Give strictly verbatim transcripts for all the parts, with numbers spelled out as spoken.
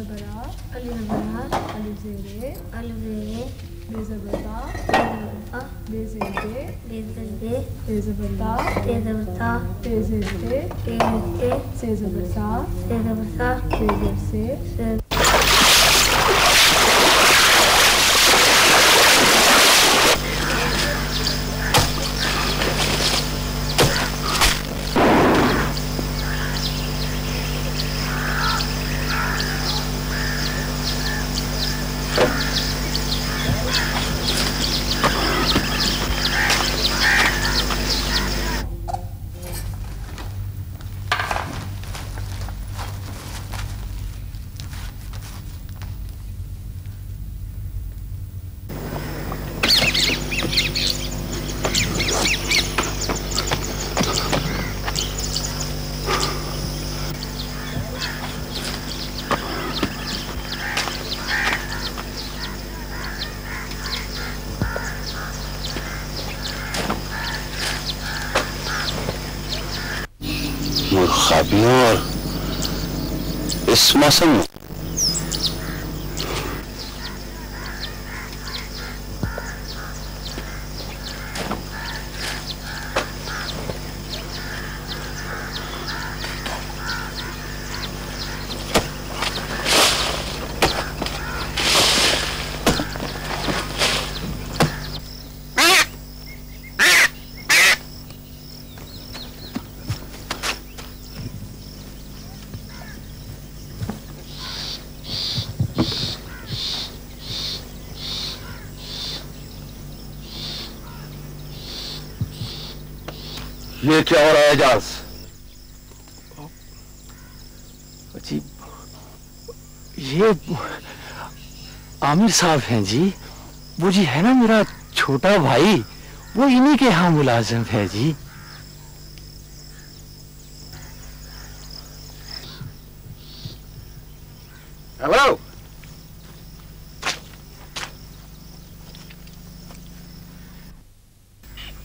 जबरा अलिफ जबरा अलिफ ज़ेरे अलिफ ज़ेरे बे ज़बरा अ बे ज़ेरे बे ज़ेरे ते ज़बरा ते ज़बरा ते ज़ेरे ते ए से ज़बरा ते ज़बरा ते ज़ेरे से खाबियों और इस मौसम में ये क्या हो रहा है एजाज? जी ये आमिर साहब हैं जी, वो जी है ना मेरा छोटा भाई, वो इन्हीं के यहाँ मुलाजिम है जी। हेलो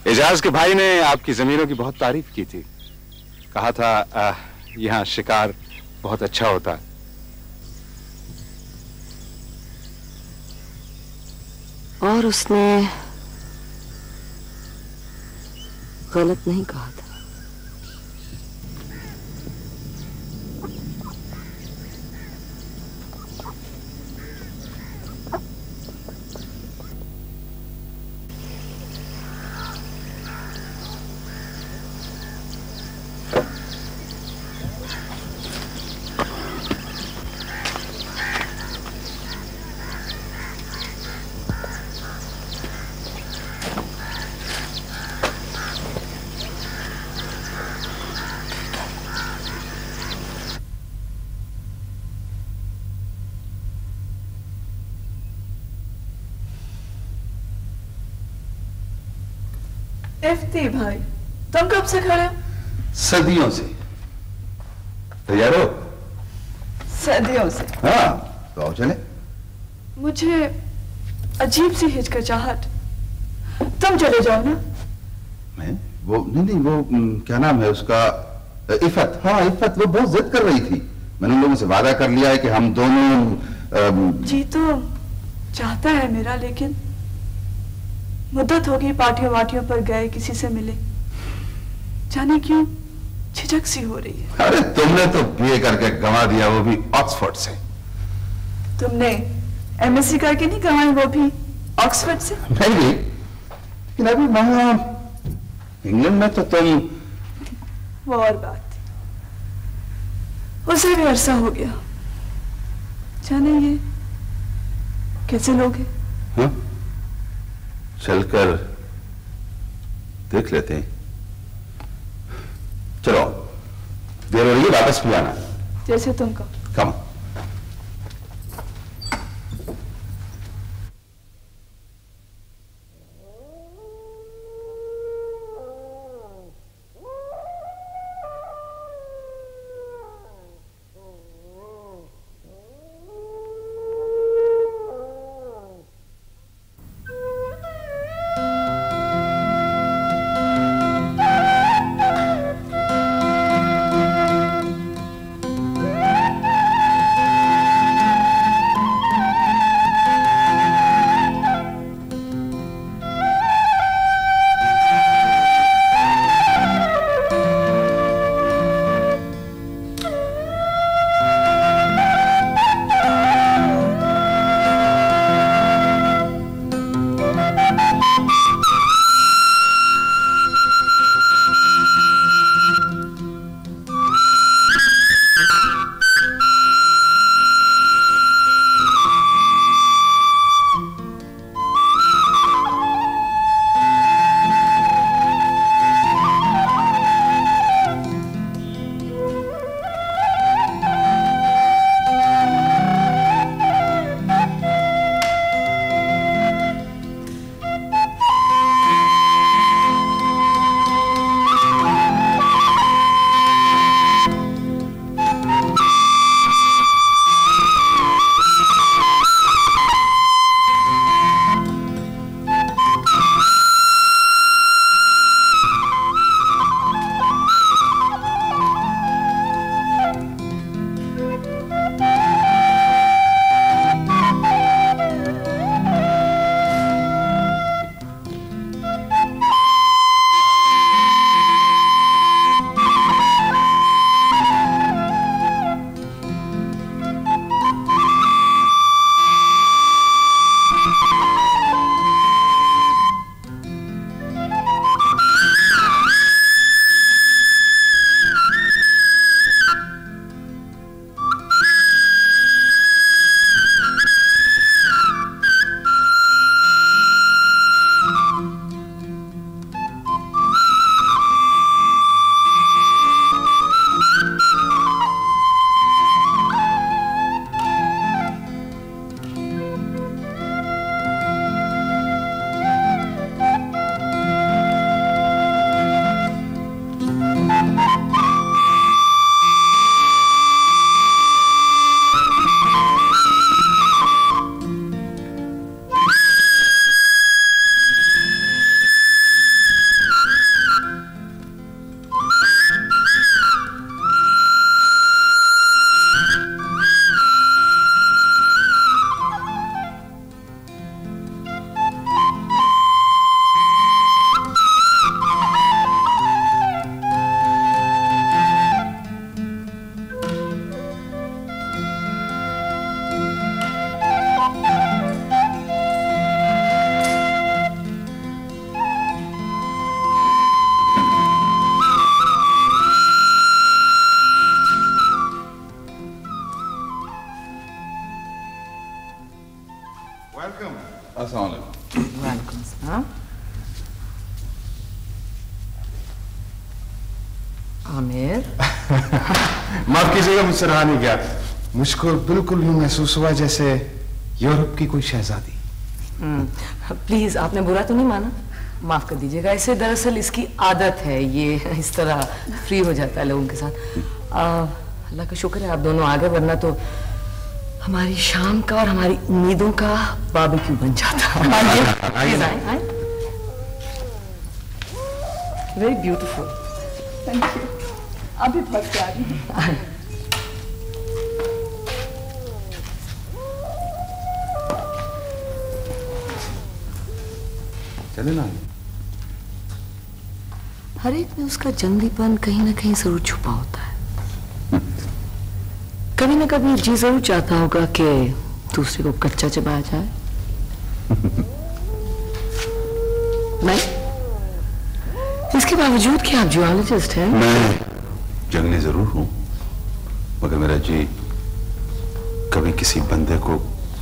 एजाज के भाई ने आपकी ज़मीनों की बहुत तारीफ की थी, कहा था आ, यहाँ शिकार बहुत अच्छा होता है। और उसने गलत नहीं कहा था। इफ्ती भाई, तुम कब से खड़े? सदियों से। तैयार हो? सदियों से। हाँ, तो आओ चले। मुझे अजीब सी हिचकिचाहट। तुम चले जाओ ना। मैं वो नहीं नहीं वो क्या नाम है उसका, इफ़त। हाँ इफ़त, वो बहुत जिद कर रही थी। मैंने उन लोगों से वादा कर लिया है कि हम दोनों अम... जी तो चाहता है मेरा, लेकिन मुद्दत होगी पार्टियों वाटियों पर गए, किसी से मिले, जाने क्यों झिझक सी हो रही है। अरे तुमने तो बीए करके गंवा दिया, वो भी ऑक्सफोर्ड से। तुमने एमएससी करके नहीं गंवाई, वो भी ऑक्सफोर्ड से? नहीं भी, लेकिन अभी वहां इंग्लैंड में तो तुम। वो और बात, उसे भी अरसा हो गया, जाने ये कैसे लोग हैं। हाँ? चलकर देख लेते हैं। चलो देर हो रही है, वापस भी आना। जैसे तुम कहो। कम अस्सलाम वालेकुम। वालेकुम अस्सलाम। आमिर माफ कीजिएगा, मुझसे रहा नहीं गया। मुझको बिल्कुल यूं महसूस हुआ जैसे यूरोप की कोई शहजादी। प्लीज, आपने बुरा तो नहीं माना, माफ कर दीजिएगा। इसे दरअसल इसकी आदत है, ये इस तरह फ्री हो जाता है लोगों के साथ। अल्लाह का शुक्र है आप दोनों आ गए, वरना तो हमारी शाम का और हमारी उम्मीदों का बारबेक्यू बन जाता। आइए आइए। Very beautiful, thank you. अभी बहुत प्यारी है। चले ना। हर एक में उसका जंगलीपन कहीं ना कहीं जरूर छुपा होता है। कभी ना कभी जी जरूर चाहता होगा कि दूसरे को कच्चा चबाया जाए। नहीं, इसके बावजूद कि आप जियोलॉजिस्ट हैं। मैं जंगली जरूर हूं, मगर मेरा जी कभी किसी बंदे को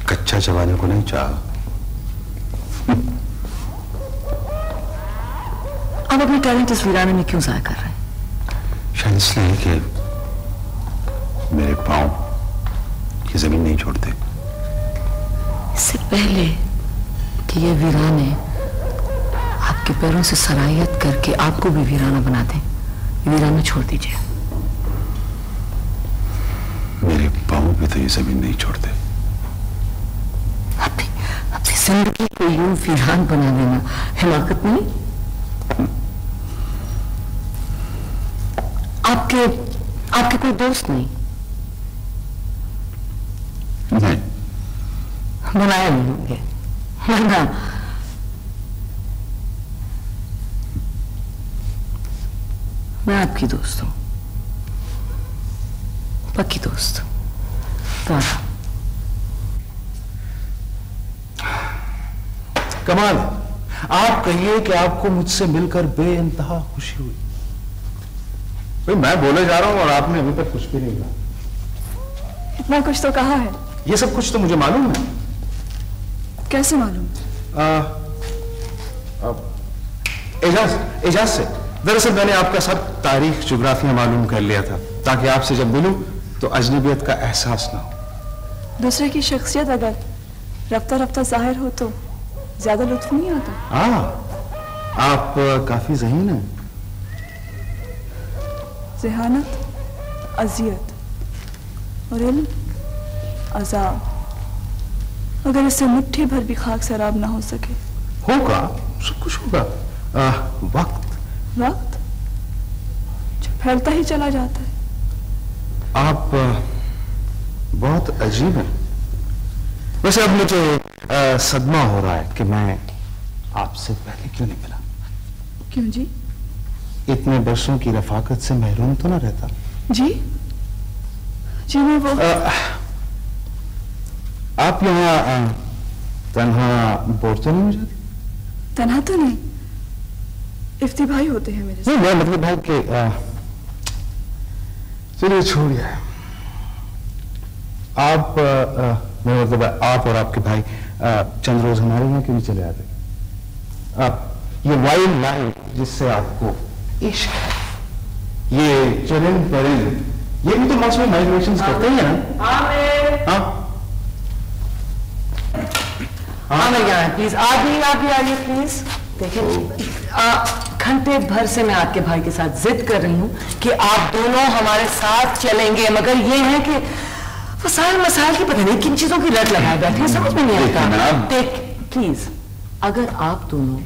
कच्चा चबाने को नहीं चाहा। आप अपने टैलेंट इस वीराने में क्यों जाया कर रहे हैं? शायद इसलिए कि मेरे पांव ये जमीन नहीं छोड़ते। इससे पहले कि ये वीराने आपके पैरों से सरायत करके आपको भी वीराना बना दें, वीराना छोड़ दीजिए। मेरे पांव पे तो ये जमीन नहीं छोड़ते। अपनी अपनी जिंदगी को यूं वीरान बना देना हिमाकत नहीं। आपके आपके कोई दोस्त नहीं? नहीं, बनाए नहीं होंगे है ना। मैं आपकी दोस्त हूँ, पक्की दोस्त। कमाल, आप कहिए कि आपको मुझसे मिलकर बेइंतहा खुशी हुई। भाई मैं बोले जा रहा हूं और आपने अभी तक कुछ भी नहीं कहा। इतना कुछ तो कहा है। ये सब कुछ तो मुझे मालूम है। कैसे मालूम? आ, आ, एजाज एजाज से दरअसल मैंने आपका सब तारीख ज्योग्राफिया मालूम कर लिया था, ताकि आपसे जब मिलूं तो अजनबियत का एहसास ना हो। दूसरे की शख्सियत अगर रफ्ता रफ्ता जाहिर हो तो ज्यादा लुत्फ नहीं आता। हाँ, आप काफी ज़हीन हैं। ज़हानत, अज़ियत और इल्म, अजाब, अगर इससे मुट्ठी भर भी खाक सराब ना हो सके। होगा, सब कुछ होगा। आ, वक्त वक्त जो फैलता ही चला जाता है। आप बहुत अजीब हैं। वैसे अब मुझे तो सदमा हो रहा है कि मैं आपसे पहले क्यों नहीं मिला। क्यों जी? इतने वर्षों की रफाकत से महरूम तो ना रहता। जी जी मैं वो आ, आप यहाँ तन्हा बोर तो नहीं हो जाती? तन्हा तो नहीं, इफ्ती भाई होते हैं मेरे साथ। नहीं, मतलब है कि आ, चलिए छोड़िए। आप आ, आ, मेरा मतलब आप और आपके भाई चंद रोज हमारे यहाँ क्यों चले आते? आप ये वाइल्ड लाइफ जिससे आपको इश्क है, ये चरिंद परिंद, ये भी तो मौसम माइग्रेशन करते हैं ना। हाँ हाँ मैं यहाँ है। प्लीज आप भी आप भी आइए प्लीज। देखिए, घंटे भर से मैं आपके भाई के साथ जिद कर रही हूँ कि आप दोनों हमारे साथ चलेंगे, मगर ये है कि वसाइल मसाइल की पता नहीं किन चीजों की लत लगाए बैठे हैं, समझ में नहीं आता। देख प्लीज, अगर आप दोनों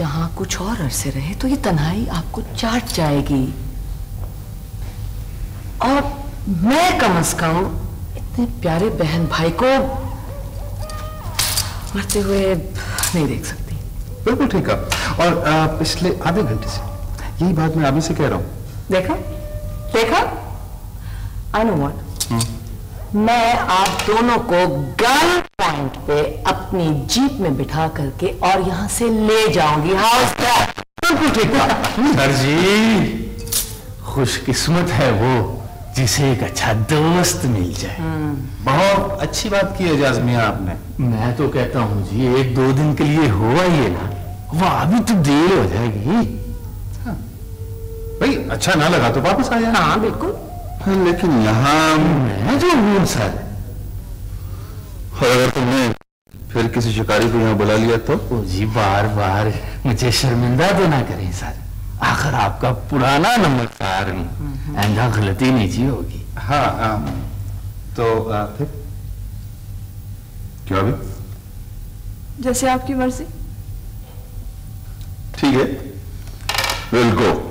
यहाँ कुछ और अरसे रहे तो ये तन्हाई आपको चाट जाएगी, और मैं कम अज कम इतने प्यारे बहन भाई को मरते हुए नहीं देख सकती। बिल्कुल ठीक है। और आ, पिछले आधे घंटे से यही बात मैं आमिर से कह रहा हूँ। देखा देखा आई नो व्हाट। मैं आप दोनों को गर्ल पॉइंट पे अपनी जीप में बिठा करके और यहाँ से ले जाऊंगी। How's that? बिल्कुल ठीक है सर जी। खुशकिस्मत है वो जिसे एक अच्छा दोस्त मिल जाए। बहुत अच्छी बात की एजाज मियां आपने। मैं तो कहता हूँ जी एक दो दिन के लिए हो आइए ना, वहां भी तो देर हो जाएगी। हाँ। भाई अच्छा ना लगा तो वापस आ जाना। हाँ बिल्कुल, लेकिन यहाँ मैं जो हूँ सर, अगर तुमने फिर किसी शिकारी को यहाँ बुला लिया तो? ओ जी बार बार मुझे शर्मिंदा तो ना करें सर, आखिर आपका पुराना नंबरदार हूँ, गलती नहीं जी होगी। हाँ हाँ तो आ, फिर क्या भी? जैसे आपकी मर्जी। ठीक है बिल्कुल।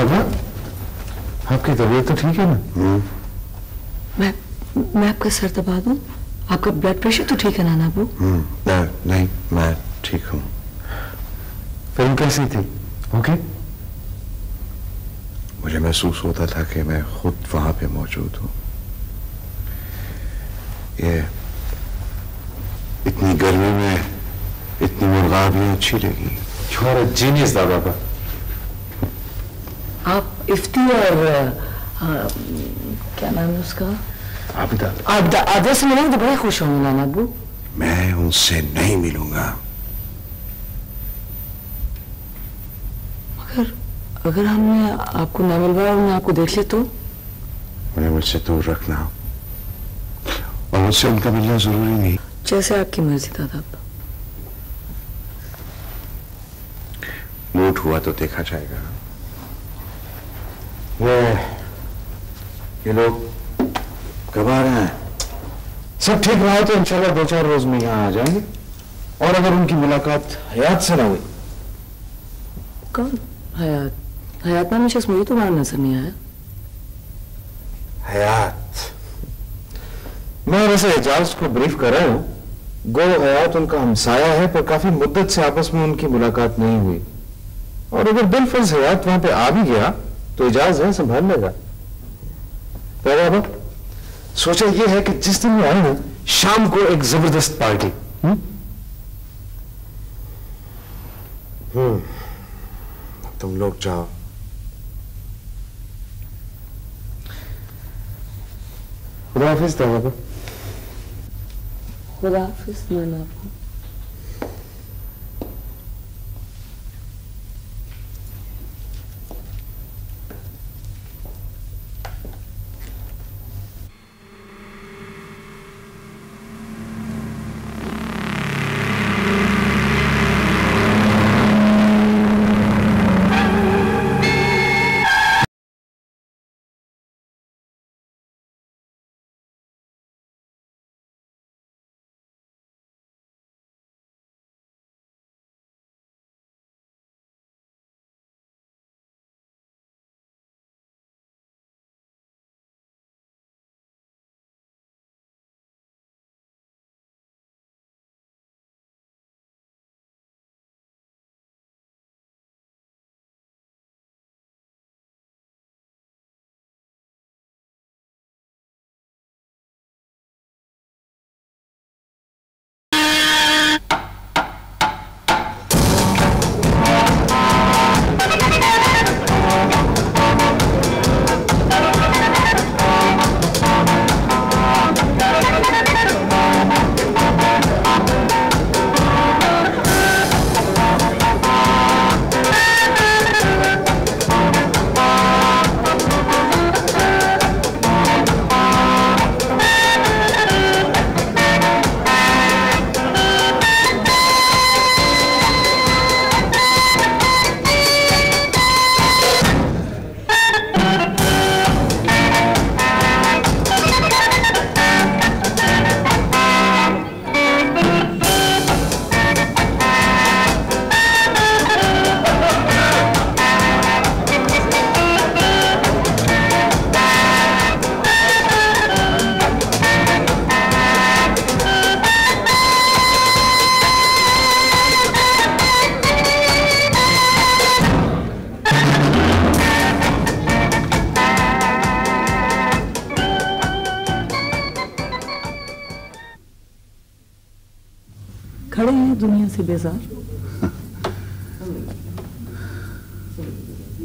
बाबा आपकी तबीयत तो ठीक है ना? मैं मैं आपका सर दबा दूं? आपका ब्लड प्रेशर तो ठीक है ना नाबू? ना, नहीं मैं ठीक हूँ। फिल्म कैसी थी? ओके? मुझे महसूस होता था कि मैं खुद वहां पे मौजूद हूँ। ये इतनी गर्मी में इतनी मुर्गाबियां अच्छी लगी। छोरा जीनियस था बाबा। आप इफ्ती और आ, क्या नाम है उसका, आबिदा आबिदा आबिदा से मिलेंगे तो बड़े खुश होंगे ना नाबू? मैं उनसे नहीं मिलूंगा। मगर अगर हमने आपको ना मिलवाया और मैं आपको देख ले तो? उन्हें मुझसे दूर रखना और मुझसे उनका मिलना जरूरी नहीं। जैसे आपकी मर्जी दादा। मूड हुआ तो देखा जाएगा। वो ये लोग कब आ रहे हैं? सब ठीक रहा तो इंशाल्लाह दो चार रोज में यहाँ आ जाएंगे। और अगर उनकी मुलाकात हयात से ना हुई? कौन हयात? हयात नाम शख्स मुझे तुम्हारा नजर नहीं आया। हयात मैं वैसे एजाज को ब्रीफ कर रहा हूँ। गो हयात उनका हमसाया है पर काफी मुद्दत से आपस में उनकी मुलाकात नहीं हुई, और अगर बिलफर्ज हयात वहां पे आ भी गया तो एजाज है संभाल लेगा। सोचा यह है कि जिस दिन मैं आई हूं शाम को एक जबरदस्त पार्टी। हम्म तुम लोग जाओ। खुदा हाफिज नाना। खुदा हाफिज नाना।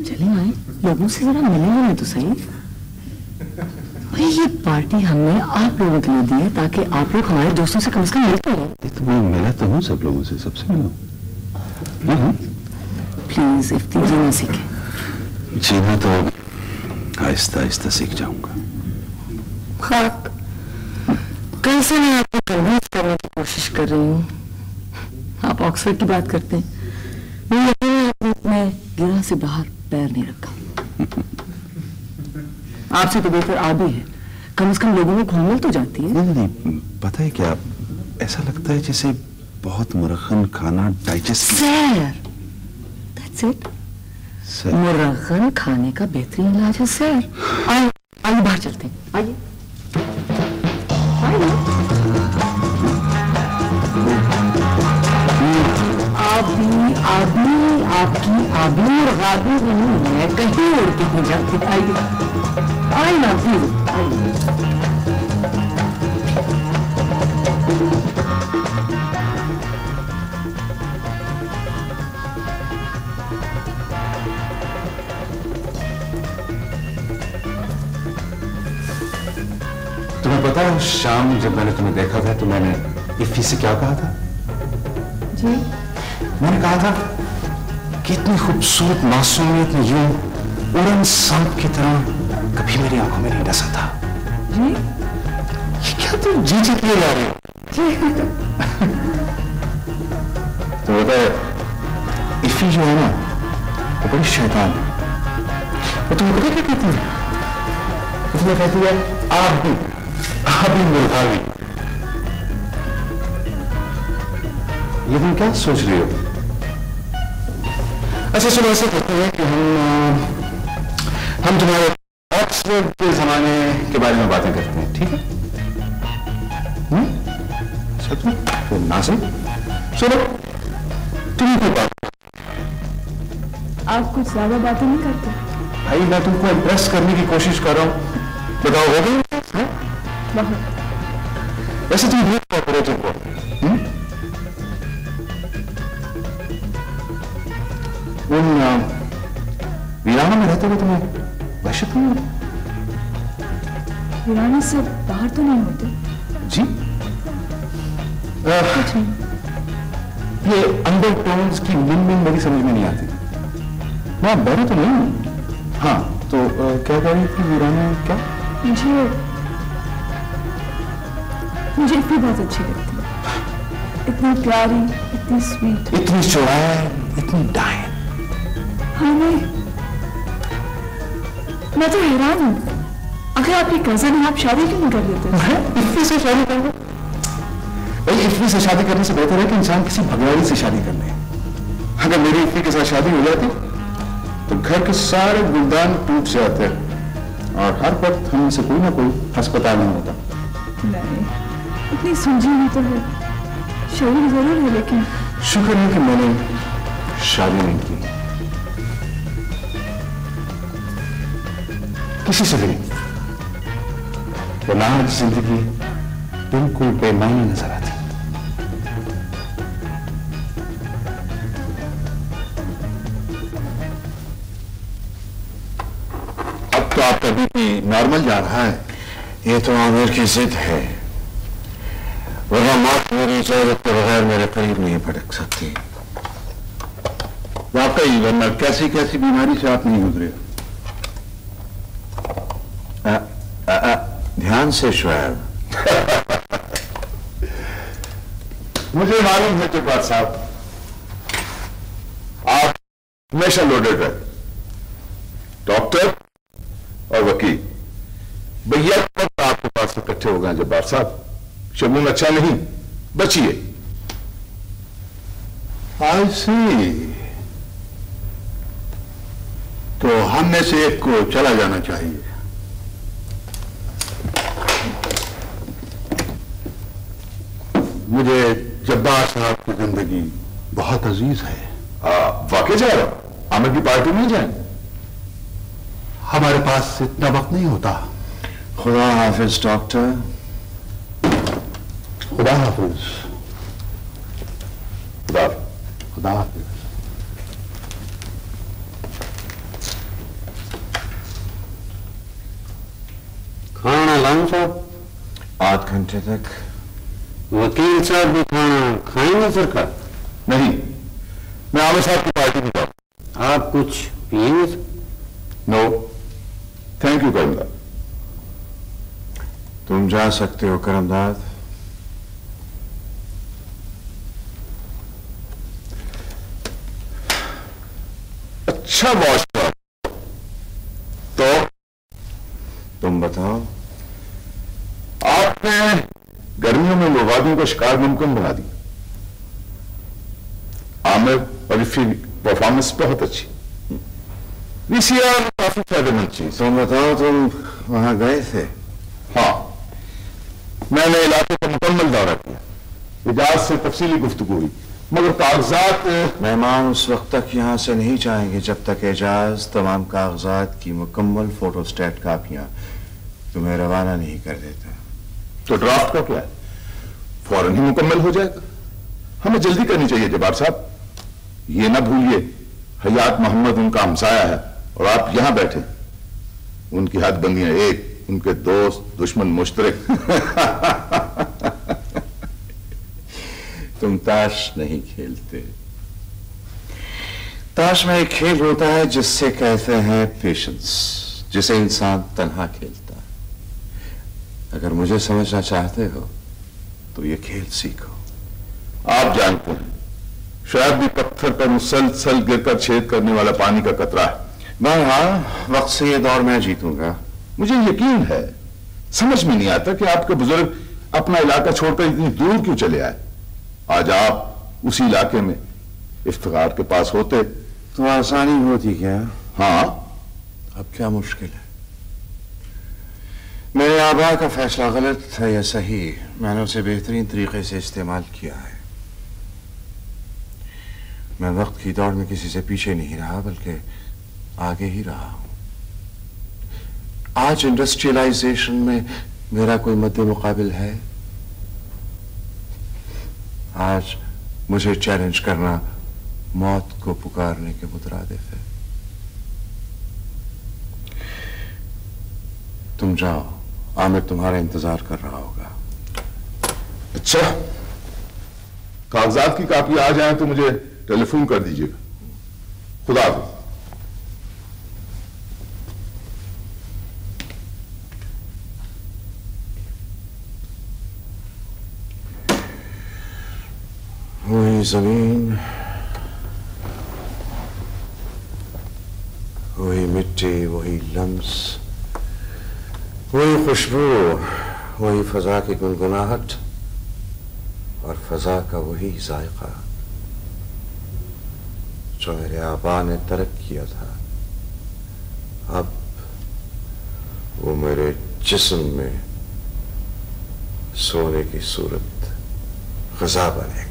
चले आए, लोगों से जरा मिलेंगे ना तो सही। भाई ये पार्टी हमने आप लोगों के लिए दी है ताकि आप लोग हमारे दोस्तों से कम से कम मिलते हो। तो मैं मिला तो हूँ सब लोगों से, सबसे मिला हूँ। प्लीज इफ्ती जीना सीखे। जीना तो आहिस्ता आहिस्ता सीख जाऊंगा। खाक कैसे मैं आपको कन्विंस करने की कोशिश कर रही हूँ। आप ऑक्सफोर्ड की बात करते हैं, मैंने अपने गिरा से बाहर पैर नहीं रखा। आपसे तो बेहतर आप ही है, कम से कम लोगों में घुलमिल तो जाती है। नहीं नहीं, पता है क्या, ऐसा लगता है जैसे बहुत मुरखन खाना डाइजेस्ट। सैर, दैट्स इट। मुरखन खाने का बेहतरीन इलाज है सैर। आइए आइए बाहर चलते हैं, आइए। आदमी आपकी आदमी और गादी नहीं है, कहीं और कहीं जाती। आइए आइए ना फिर आइए। तुम्हें पता है शाम जब मैंने तुम्हें देखा था तो मैंने इफ्फी से क्या कहा था? जी मैंने कहा था कि इतनी खूबसूरत मासूमियत में यूं उड़न सांप की तरह कभी मेरी आंखों में नहीं डसा था। जी? ये क्या तुम जी जी के लिए ला रहे हो? तो बता इफ्फी जो है ना वो बड़ी शैतान है। वो तुम्हें पता क्या कहती है? उसने कहती है आप भी आप भी मुर्गावी। ये तुम क्या सोच रही हो? अच्छा सुनो, ऐसे कहते हैं कि हम हम तुम्हारे ऑक्सफोर्ड के जमाने के बारे में बातें करते हैं, ठीक है? सच में तो ना सही। सुनो तुम कोई बात, आप कुछ ज्यादा बातें नहीं करते। भाई मैं तुमको इम्प्रेस करने की कोशिश कर रहा हूँ, बताओ हो गई? ऐसे तुम भूल कॉपरेटिव को उन वीराना में रहते हुए तुम्हें वहशत नहीं होती? वीराना से बाहर तो नहीं होते जी। कुछ नहीं, ये अंडरटोन्स की मिनमिन मेरी समझ में नहीं आती। मैं बहरा तो नहीं। हाँ तो आ, क्या कह रही थी वीराना? क्या मुझे मुझे इतनी बहुत अच्छी लगती है, इतनी प्यारी, इतनी स्वीट, इतनी चुड़ैल, इतनी डायन। हाँ मैं मैं तो हैरान हूँ। अगर आपकी कजन है आप शादी क्यों नहीं कर लेते? इफ्फी से शादी कर लो भाई। इफ्फी से शादी करने से बेहतर है कि इंसान किसी भगवानी से शादी कर ले। अगर मेरी इफ्फी के साथ शादी हो जाती तो घर के सारे गुलदान टूट जाते और हर वक्त हम से कोई ना कोई अस्पताल में होता। नहीं इतनी सुलझी हुई तो है, शरीर जरूर है, लेकिन शुक्र है कि मैंने शादी नहीं की, किसी से भी वरना जिंदगी बिल्कुल बेमानी नजर आती। अब तो आपका बीपी नॉर्मल जा रहा है। ये तो आमिर की जिद है, वरना मौत मेरी इजाजत के बगैर मेरे करीब नहीं भटक सकती। वाकई वरना कैसी कैसी बीमारी से आप नहीं गुजरे। ध्यान से शुएब। मुझे मालूम है चुप साहब, आप हमेशा लोडेड है, डॉक्टर और वकील भैया आपके पास इकट्ठे हो गए। जब्बार साहब शगुन अच्छा नहीं, बचिए। आई सी, तो हम में से एक को चला जाना चाहिए। मुझे जब्बार साहब की जिंदगी बहुत अजीज है। वाकई जा रहा आमिर की पार्टी में जाए? हमारे पास इतना वक्त नहीं होता। खुदा हाफिज डॉक्टर, खुदा हाफिज। खुदा खुदा हाफिज। खाना लाऊं साहब? आठ घंटे तक। वकील साहब भी खाना खाएंगे सरकार? नहीं, मैं आमिर साहब की पार्टी में जाऊँ। आप कुछ पिएंगे? No thank you Karamdad. तुम जा सकते हो करमदाद। अच्छा बॉस साहब, तो तुम बताओ, आपने गर्मियों में मवादियों का शिकार मुमकिन बना दी। आमिर और इफ्फी परफॉर्मेंस बहुत अच्छी, वीसीआर काफी फायदेमंद चीज। तुम बताओ तुम वहां गए थे? हाँ मैंने इलाके का मुकम्मल दौरा किया, एजाज से तफसीली गुफ्तगू हुई, मगर कागजात मेहमान उस वक्त तक यहाँ से नहीं जाएंगे जब तक एजाज तमाम कागजात की मुकम्मल फोटोस्टेट कापियां तुम्हें रवाना नहीं कर देता। तो ड्राफ्ट का क्या है? फौरन ही मुकम्मल हो जाएगा। हमें जल्दी करनी चाहिए जब्बार साहब। ये ना भूलिए हयात मोहम्मद उनका हमसाया है और आप यहाँ बैठे। उनकी हदबंदियां एक, उनके दोस्त दुश्मन मुश्तरक। तुम ताश नहीं खेलते? ताश में एक खेल होता है जिससे कहते हैं पेशेंस, जिसे इंसान तन्हा खेलता है। अगर मुझे समझना चाहते हो तो ये खेल सीखो। आप जानते हैं शायद भी पत्थर पर मुसलसल गिरकर छेद करने वाला पानी का कतरा है। मैं हाँ वक्त से ये दौर मैं जीतूंगा, मुझे यकीन है। समझ में नहीं आता कि आपके बुजुर्ग अपना इलाका छोड़कर इतनी दूर क्यों चले आए। आज आप उसी इलाके में इफ्तिखार के पास होते तो आसानी होती क्या? हाँ अब क्या मुश्किल है? मेरे आबा का फैसला गलत था या सही, मैंने उसे बेहतरीन तरीके से इस्तेमाल किया है। मैं वक्त की दौड़ में किसी से पीछे नहीं रहा बल्कि आगे ही रहा हूं। आज इंडस्ट्रियलाइजेशन में मेरा कोई मद्देमुकाबिल है? आज मुझे चैलेंज करना मौत को पुकारने के मुतरादिफ है। तुम जाओ, आमिर तुम्हारा इंतजार कर रहा होगा। अच्छा, कागजात की कापी आ जाए तो मुझे टेलीफोन कर दीजिएगा। खुदा हाफिज़। वही जमीन, वही मिट्टी, वही लम्स, वही खुशबू, वही फजा की गुनगुनाहट और फजा का वही जायका जो मेरे आबा ने तरक किया था, अब वो मेरे जिस्म में सोने की सूरत ग़िज़ा बनेगा।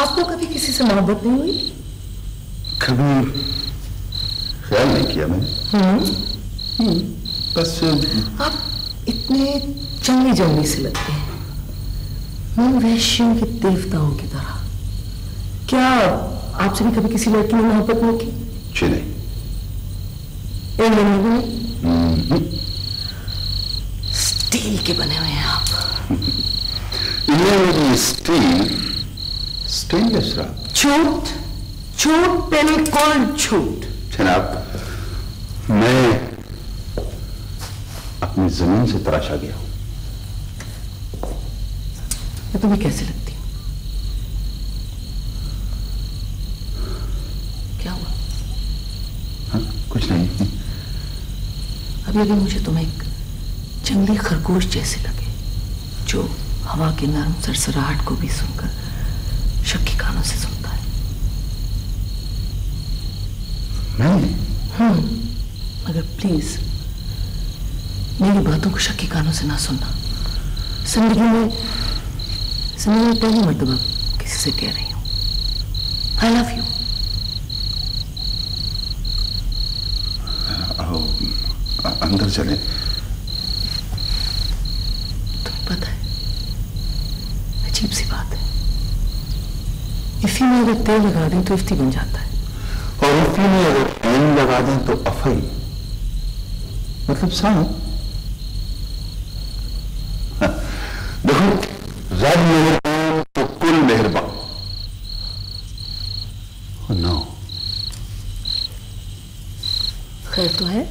आपको कभी किसी से मोहब्बत नहीं हुई? कभी ख्याल नहीं किया मैंने। बस आप इतने जंगली जंगली से लगते हैं, मैं वैश्यों के देवताओं की तरह। क्या आपसे भी कभी किसी लड़की ने मोहब्बत नहीं की? जी नहीं। एक नहीं हुई? स्टील के बने हुए हैं आप। इन्हें स्टील स्टेनलेस रहा। झूठ, झूठ, बिल्कुल झूठ। जनाब, मैं अपनी जमीन से तराशा गया हूं। मैं तुम्हें कैसे लगती हूँ? क्या हुआ? हाँ, कुछ नहीं। अभी अभी मुझे तुम एक जंगली खरगोश जैसे लगे जो हवा के नरम सरसराहट को भी सुनकर शक्की कानों से सुनता है। मैं? हाँ, मगर प्लीज मेरी बातों को शक्की कानों से ना सुनना। जिंदगी में जिंदगी में पहली मर्तबा किसी से कह रही हूँ, आई लव यू। आओ अंदर चले। तुम्हें पता है, अजीब सी बात है, इफ्फी में अगर तेल लगा दें तो इफ्ती बन जाता है, और इफ्फी में अगर ऐन लगा दें तो अफई, मतलब सांप। देखो, रब मेहरबान तो कुल मेहरबान। oh, no. खैर तो है?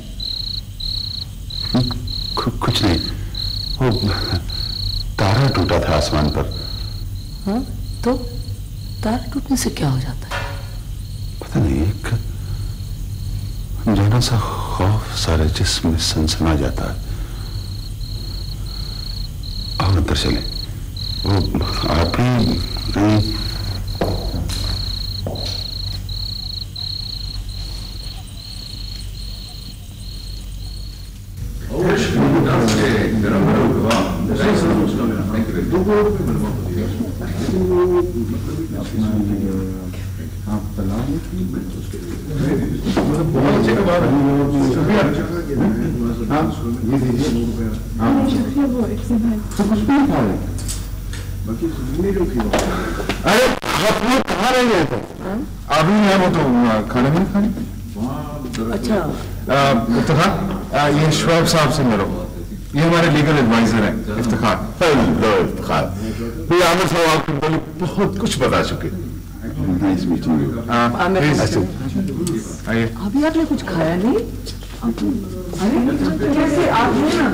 कुछ नहीं, वो तारा टूटा था आसमान पर। हाँ, तो तार टूटने से क्या हो जाता है? पता नहीं, एक जाना सा खौफ सारे जिस्म में सनसना जाता है। और अंदर चले। वो आप ही नहीं। आप तलाश की मतलब बहुत अच्छे का बात है। आप ये दीजिए, आप तो कुछ भी खा रहे, बाकी सुनने जो की। अरे आप वो कहाँ रह गए थे? अभी मैं वो तो खाने में खाने। अच्छा इफ्तिखार, ये शुएब साहब से मिलो, ये हमारे लीगल एडवाइजर हैं। इफ्तिखार इफ्तिखार भाई, आमिर साहब आपको बोले बहुत कुछ बता चुके। Nice meeting you. अभी आपने कुछ खाया नहीं? कैसे आपने ना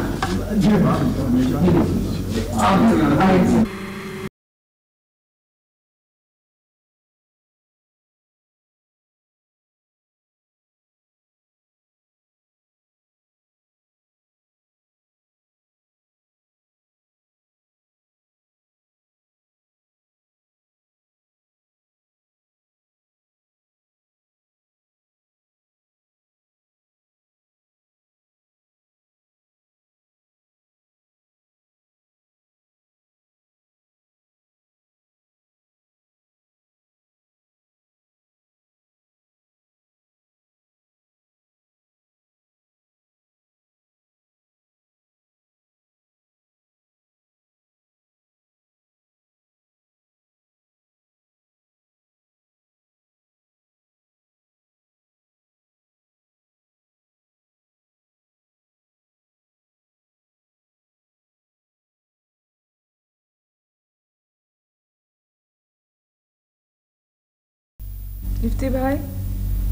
इफ्ती भाई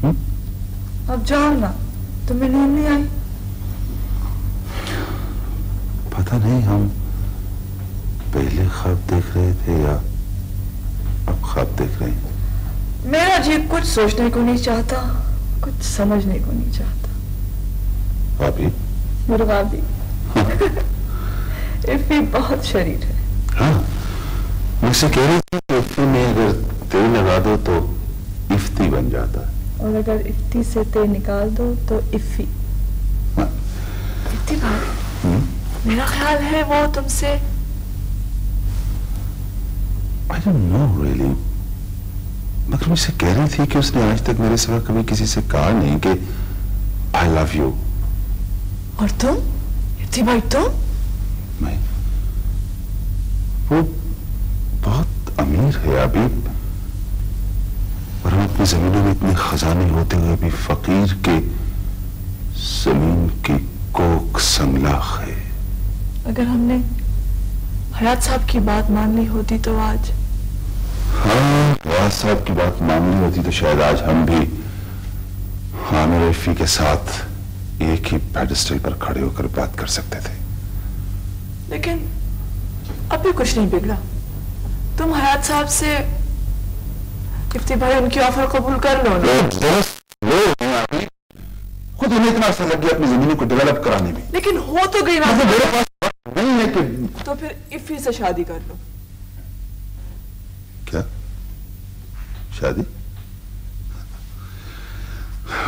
हुँ? अब जाओ ना, तुम्हें नींद नहीं आई? पता नहीं हम पहले ख्वाब देख रहे थे या अब ख्वाब देख रहे हैं। मेरा जी कुछ सोचने को नहीं चाहता, कुछ समझने को नहीं चाहता। भाभी मेरा भाभी हाँ। इफ्ती बहुत शरीर है हाँ। मुझसे कह रही थी कि इफ्ती में अगर तेल लगा दो तो इफ्ती बन जाता है और अगर इफ्ती से तेल निकाल दो तो इफ्फी। इफ्ती भाई मेरा ख्याल है वो तुमसे I don't know really मगर मुझसे कह रही थी कि उसने आज तक मेरे सिवा कभी किसी से कहा नहीं कि I love you। और तुम इफ्ती भाई तुम? मैं वो बहुत अमीर है अभी और हम अपनी जमीनों में इतने खजाने होते हुए भी फकीर के जमीन की कोख संगलाख है। अगर हमने हयात साहब की बात मान ली होती तो आज हाँ हयात साहब की बात मान ली होती तो शायद आज हम भी आमिर इफ्ती के साथ एक ही पेडस्टल पर खड़े होकर बात कर सकते थे। लेकिन अब भी कुछ नहीं बिगड़ा। तुम हयात साहब से इफ्ती भाई उनकी ऑफर कबूल कर लो ना। खुद उन्हें इतना असर लग गया अपनी जिंदगी को डेवलप कराने में। लेकिन हो तो गई ना तो मेरे पास नहीं है कि तो फिर इफ्ती से शादी कर लो। क्या शादी?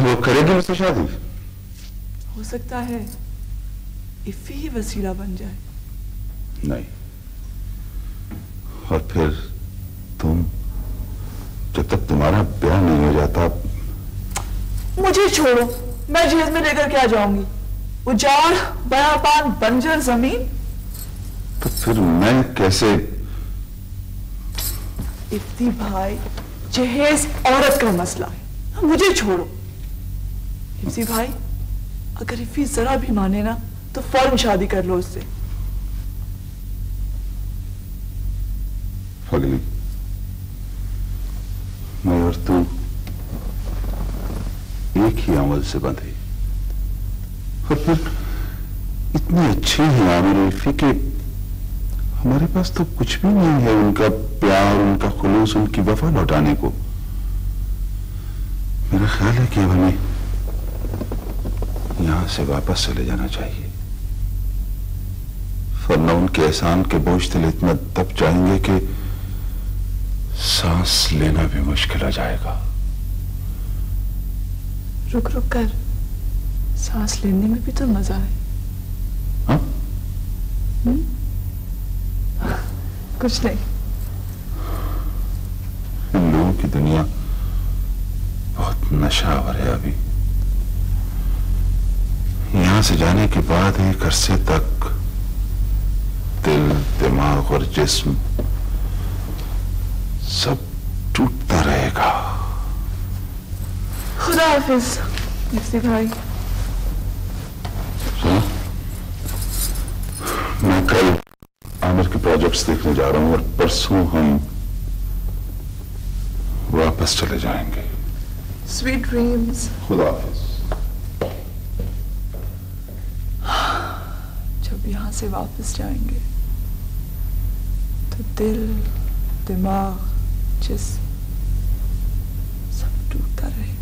वो करेगी मुझसे शादी? हो सकता है इफ्ती ही वसीला बन जाए। नहीं और फिर तुम जब तक तुम्हारा प्यार नहीं हो जाता। मुझे छोड़ो, मैं जेल में लेकर क्या जाऊंगी? उजाड़ बड़ा पान बंजर जमीन। तो फिर मैं कैसे? इफ्ती भाई जहेज औरत का मसला है, मुझे छोड़ो। इफ्ती भाई अगर इफ्ती जरा भी माने ना तो फौरन शादी कर लो उससे। फगली मैं और तू एक ही अमल से बंधे और फिर इतने अच्छे हैं आमिर इफ्ती के हमारे पास तो कुछ भी नहीं है उनका प्यार उनका खुलूस उनकी वफा लौटाने को। मेरा ख्याल है कि हमें यहां से वापस चले जाना चाहिए वरना उनके एहसान के बोझ तले इतना दब जाएंगे कि सांस लेना भी मुश्किल हो जाएगा। रुक रुक कर सांस लेने में भी तो मजा है हाँ? कुछ नहीं। इन लोगों की दुनिया बहुत नशावर है। अभी यहां से जाने के बाद एक अरसे तक दिल दिमाग और जिस्म सब टूटता रहेगा। खुदा हाफिज इफ्ती भाई। मैं कल आमिर के प्रोजेक्ट्स देखने जा रहा हूं और परसों हम वापस चले जाएंगे। Sweet dreams. खुदा हाफिज। जब यहां से वापस जाएंगे तो दिल दिमाग सब टूटता रहेगा।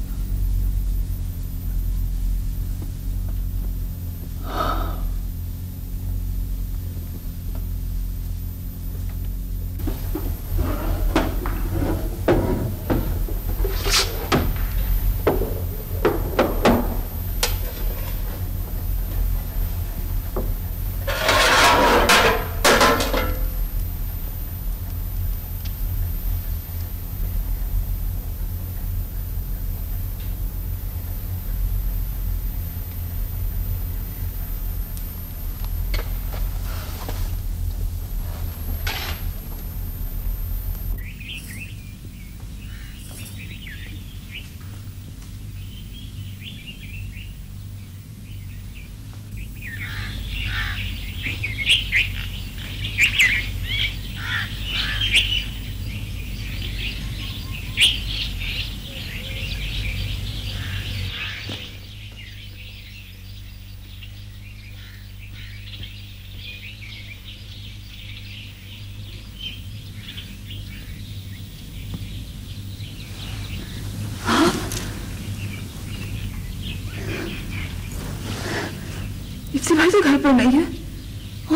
सिवाय तो घर पर नहीं है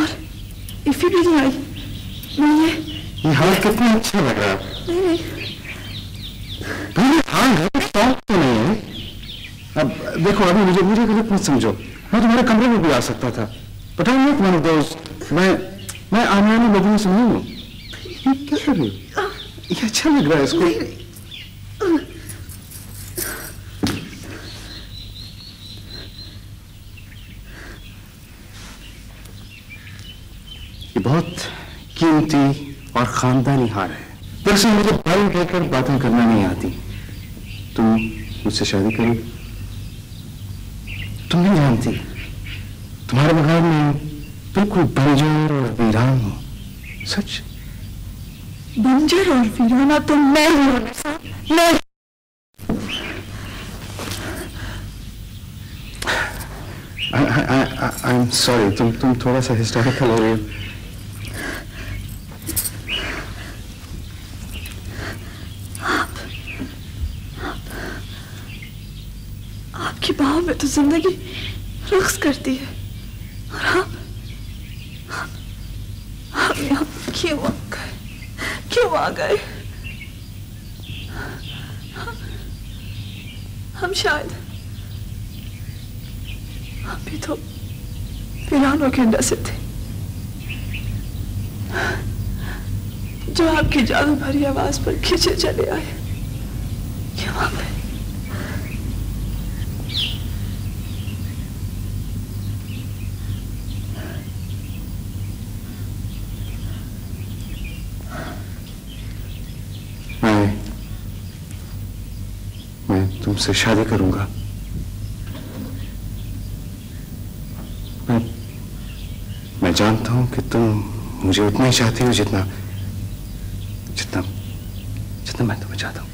और इफ़ी भी नहीं आई। मैं ये ये हाल कितना अच्छा लग रहा है। नहीं नहीं पूरी हाल है, शौक तो नहीं है। अब देखो अभी मुझे मुझे गलत मत समझो, मैं तुम्हारे कमरे में भी आ सकता था। But I not one of those. मैं मैं आने वाले लोगों से नहीं हूँ। ये क्या कर रही हो? ये अच्छा लग रहा है इसको। ये बहुत कीमती और खानदानी हार है। दरअसल मुझे बाल कहकर बातें करना नहीं आती। तुम मुझसे शादी करो। तुम नहीं जानती, तुम्हारे बगैर मैं बिल्कुल बंजर और वीरान हूँ। सच बंजर और वीराना तो मैं हूँ। मैं आई एम सॉरी, तुम तुम थोड़ा सा हिस्टोरिकल हो रही हो। आपकी बाहों में तो जिंदगी रक्स करती है और आप, आप, आप, आप क्यों आ गए? क्यों आ गए? हम, हम शायद हम भी तो वीरानों के अंडा से थे जो आपकी जादू भरी आवाज पर खींचे चले आए। क्यों आ गए? तुमसे शादी करूंगा। मैं, मैं जानता हूं कि तुम मुझे उतना ही चाहती हो जितना जितना जितना मैं तुम्हें चाहता हूं।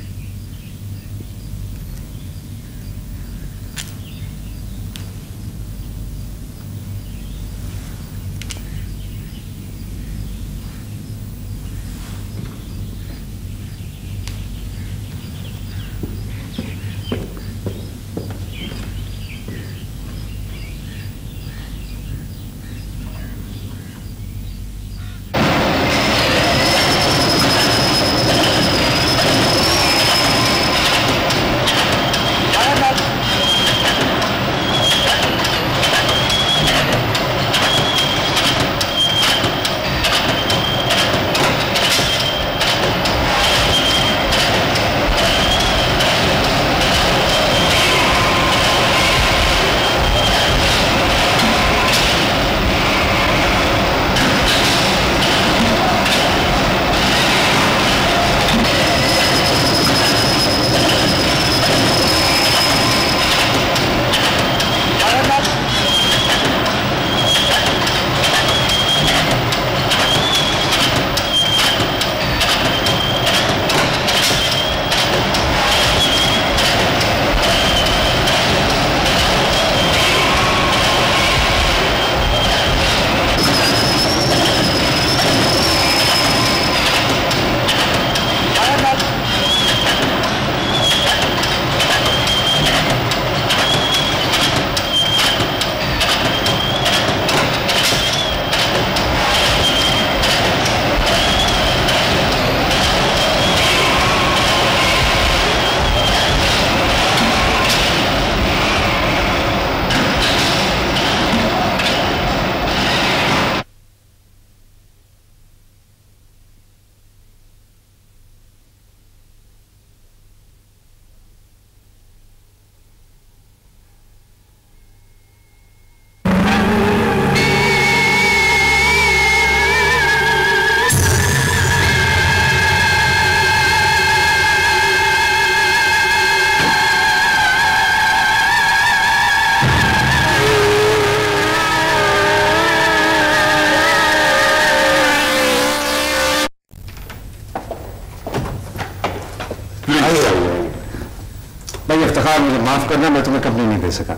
सका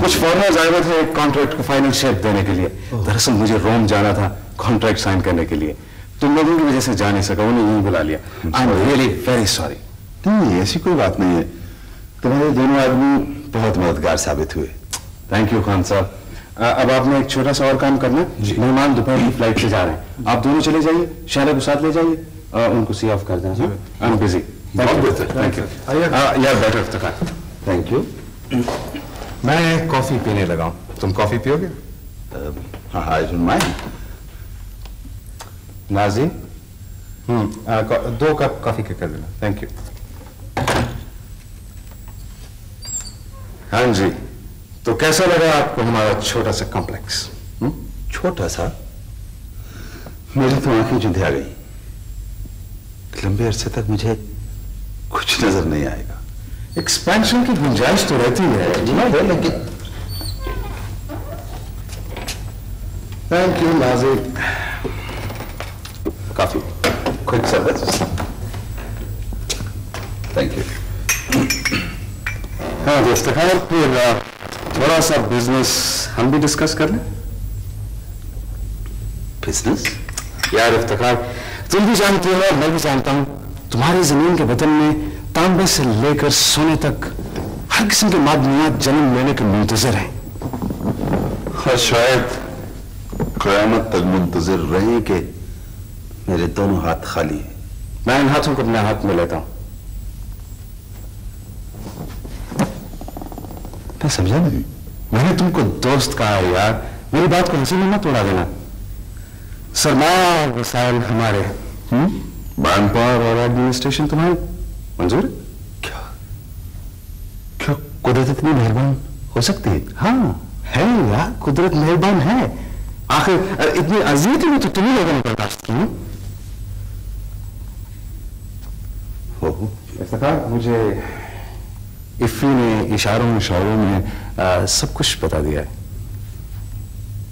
कुछ फॉर्मल आए हुए थे कॉन्ट्रैक्ट को फाइनल शेप देने के लिए। दरअसल मुझे रोम जाना था कॉन्ट्रैक्ट साइन करने के लिए। तुम लोगों की वजह से जा नहीं सका, उन्हें यूं बुला लिया। I am really very sorry. नहीं, ऐसी कोई बात नहीं है। तुम्हारे दोनों आदमी बहुत मददगार साबित हुए। थैंक यू खान साहब। अब आपने एक छोटा सा और काम करना, मेहमान दोपहर की फ्लाइट से जा रहे हैं, आप दोनों चले जाइए, शायद को साथ ले जाइए, उनको सी ऑफ कर देना। I am busy. Thank you यार, बेटर इफ्तिखार। Thank you. मैं कॉफी पीने लगा हूँ, तुम कॉफी पियोगे? हाँ हाँ सुनवाए नाजी। हम्म दो कप कॉफी के कर देना। Thank you. हाँ जी, तो कैसा लगा आपको हमारा छोटा सा कॉम्प्लेक्स? छोटा सा? मेरी तो आंखें चुंधिया गई, लंबे अरसे तक मुझे कुछ नजर नहीं आएगा। एक्सपेंशन की गुंजाइश तो रहती है लेकिन। थैंक यू नाजिक, काफी क्विक सर्विस। Thank you. हाँ दोस्तों, फिर थोड़ा सा बिजनेस हम भी डिस्कस कर लें। बिजनेस? यार इफ्तिखार, तुम भी जानते हो और मैं भी जानता हूँ, तुम्हारी जमीन के बदन में तांबे से लेकर सोने तक हर किस्म के मादनियात जन्म लेने के मुंतजर हैं, और शायद क़यामत तक मुंतजर रहे कि मेरे दोनों हाथ खाली हैं। मैं इन हाथों को अपने हाथ में लेता हूँ। मैं समझा नहीं, मैंने तुमको दोस्त कहा यार, मेरी बात को हंसी में मत उड़ा देना। सरमाया वसाइल हमारे, बान पावर और एडमिनिस्ट्रेशन तुम्हारे मंजूर। क्या क्या कुदरत इतनी मेहरबान हो सकती है? हाँ है यार, कुदरत मेहरबान है। आखिर इतनी अजीत में तो तुम्हें लोगों ने बर्दाश्त की। मुझे इफ़ी ने इशारों में इशारों में आ, सब कुछ बता दिया है।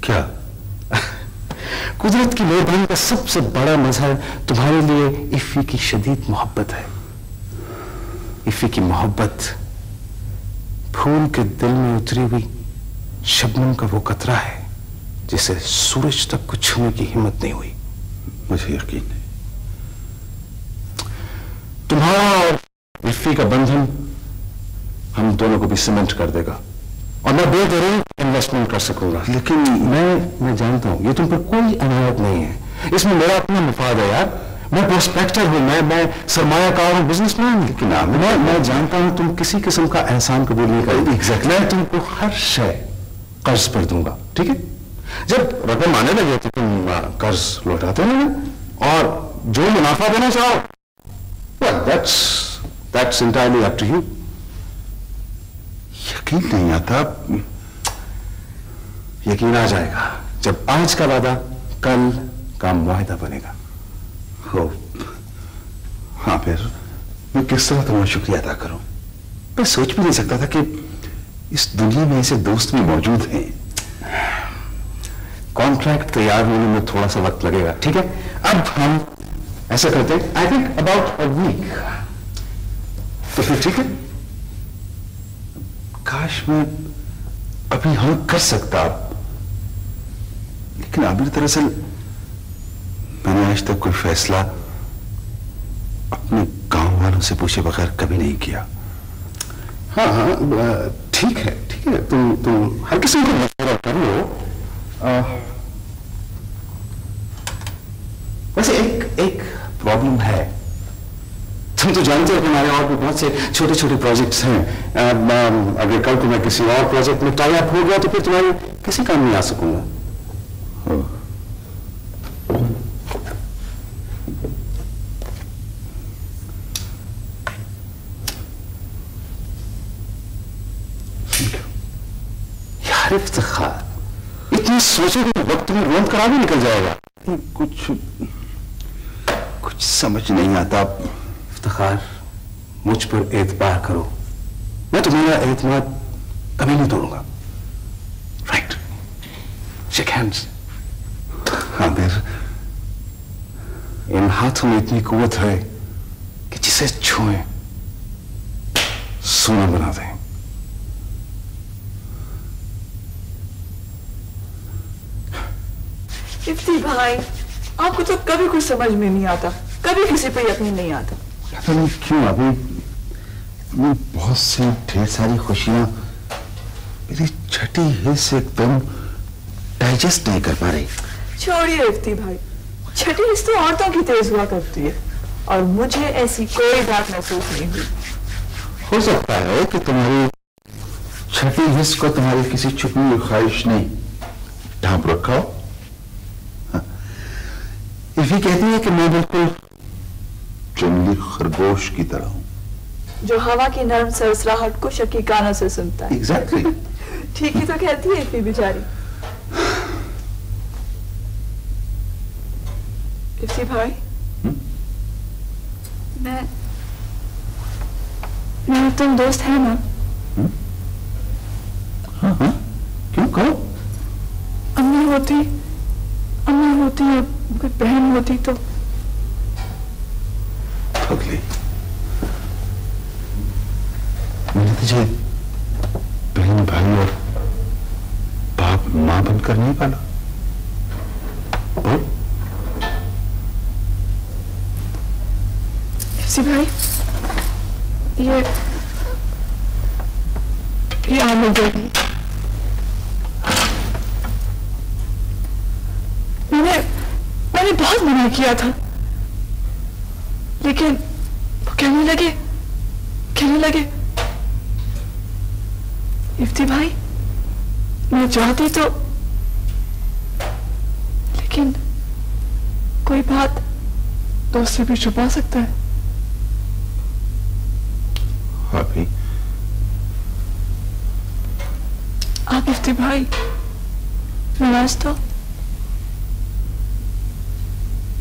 क्या? कुदरत की मेहरबानी का सबसे बड़ा मजहर तुम्हारे लिए इफ़ी की शदीद मोहब्बत है। इफ़ी की मोहब्बत फूल के दिल में उतरी हुई शबनम का वो कतरा है जिसे सूरज तक को छूने की हिम्मत नहीं हुई। मुझे यकीन है तुम्हारा और इफ़ी का बंधन हम दोनों को भी सीमेंट कर देगा, और मैं बेदरूं इन्वेस्टमेंट कर सकूंगा। लेकिन मैं मैं जानता हूं ये तुम पर कोई अनायत नहीं है, इसमें मेरा अपना मुफाद है यार। मैं प्रोस्पेक्टर हूं, मैं मैं सरमायाकार हूं, बिजनेसमैन। लेकिन मैं मैं जानता हूं तुम किसी किस्म का एहसान कबूल नहीं करोगे। एग्जैक्टली, मैं तुमको हर शय कर्ज पर दूंगा, ठीक है? जब रकम आने लगे तो तुम कर्ज लौटाते हो ना, और जो मुनाफा देना चाहो that's that's entirely up to you. यकीन नहीं आता, यकीन आ जाएगा जब आज का वादा कल का मुआहदा बनेगा। हो हाँ, फिर मैं किस तरह तुम्हारा शुक्रिया अदा करूं? मैं सोच भी नहीं सकता था कि इस दुनिया में ऐसे दोस्त भी मौजूद हैं। कॉन्ट्रैक्ट तैयार होने में थोड़ा सा वक्त लगेगा, ठीक है? अब हम ऐसा करते हैं, I think about a week. तो फिर ठीक है, काश मैं अभी हाँ कर सकता, लेकिन आमिर दरअसल मैंने आज तक कोई फैसला अपने गांव वालों से पूछे बगैर कभी नहीं किया। हाँ हाँ ठीक है ठीक है, तुम तुम हर किसी को मशवरा कर लो। वैसे एक एक प्रॉब्लम है, तुम तो जानते हो कि हमारे और भी बहुत से छोटे छोटे प्रोजेक्ट्स हैं। अगर कल को मैं किसी और प्रोजेक्ट में टाई अप हो गया तो फिर तुम्हारे किसी काम नहीं आ सकूंगा। यार इफ्तिखार, इतनी सोचो कि वक्त में रोंद करा भी निकल जाएगा। कुछ कुछ समझ नहीं आता। इफ्तिखार, मुझ पर एतबार करो, मैं तुम्हारा एतमाद कभी नहीं तोड़ूंगा। Right, shake hands. आमिर, इन हाथों में इतनी कुवत है कि जिसे छुएं सोना बना दें। इफ्ती भाई, आपको तो कभी कुछ समझ में नहीं आता, कभी किसी पे यकीन नहीं आता। पता नहीं क्यों अभी मैं बहुत सी ढेर सारी खुशियां मेरी छठी हिस्से एकदम डाइजेस्ट नहीं कर पा रही। छोड़िए इफ्ती भाई, छठी रिश्ते औरतों की तेज हुआ करती है और मुझे ऐसी कोई बात महसूस नहीं हुई। हो सकता है कि तुम्हारी छठी हिस्स को तुम्हारी किसी छुपी हुई ख्वाहिश ने ढांप रखा हो। हाँ। इफ़ी कहती है कि मैं बिल्कुल जंगली खरगोश की तरह हूं जो हवा की नरम सरसराहट को शकी कानों से सुनता है। Exactly exactly. ठीक ही तो कहती है इफ़ी बेचारी। इफ़ी भाई, हुँ? मैं मेरे तुम दोस्त है ना? हाँ हाँ, क्यों कहो? अम्मी होती, अम्मी होती या कोई बहन होती तो अगली। मैंने तुझे बहन भाई और बाप माँ बनकर नहीं पाला। इसी भाई, ये ये आमिर बेटी, मैंने मैंने बहुत मना किया था, लेकिन वो कहने लगे कहने लगे इफ्ती भाई मैं चाहती तो, लेकिन कोई बात दोस्त से भी छुपा सकता है। भाभी, आप इफ्ती भाई नाराज तो?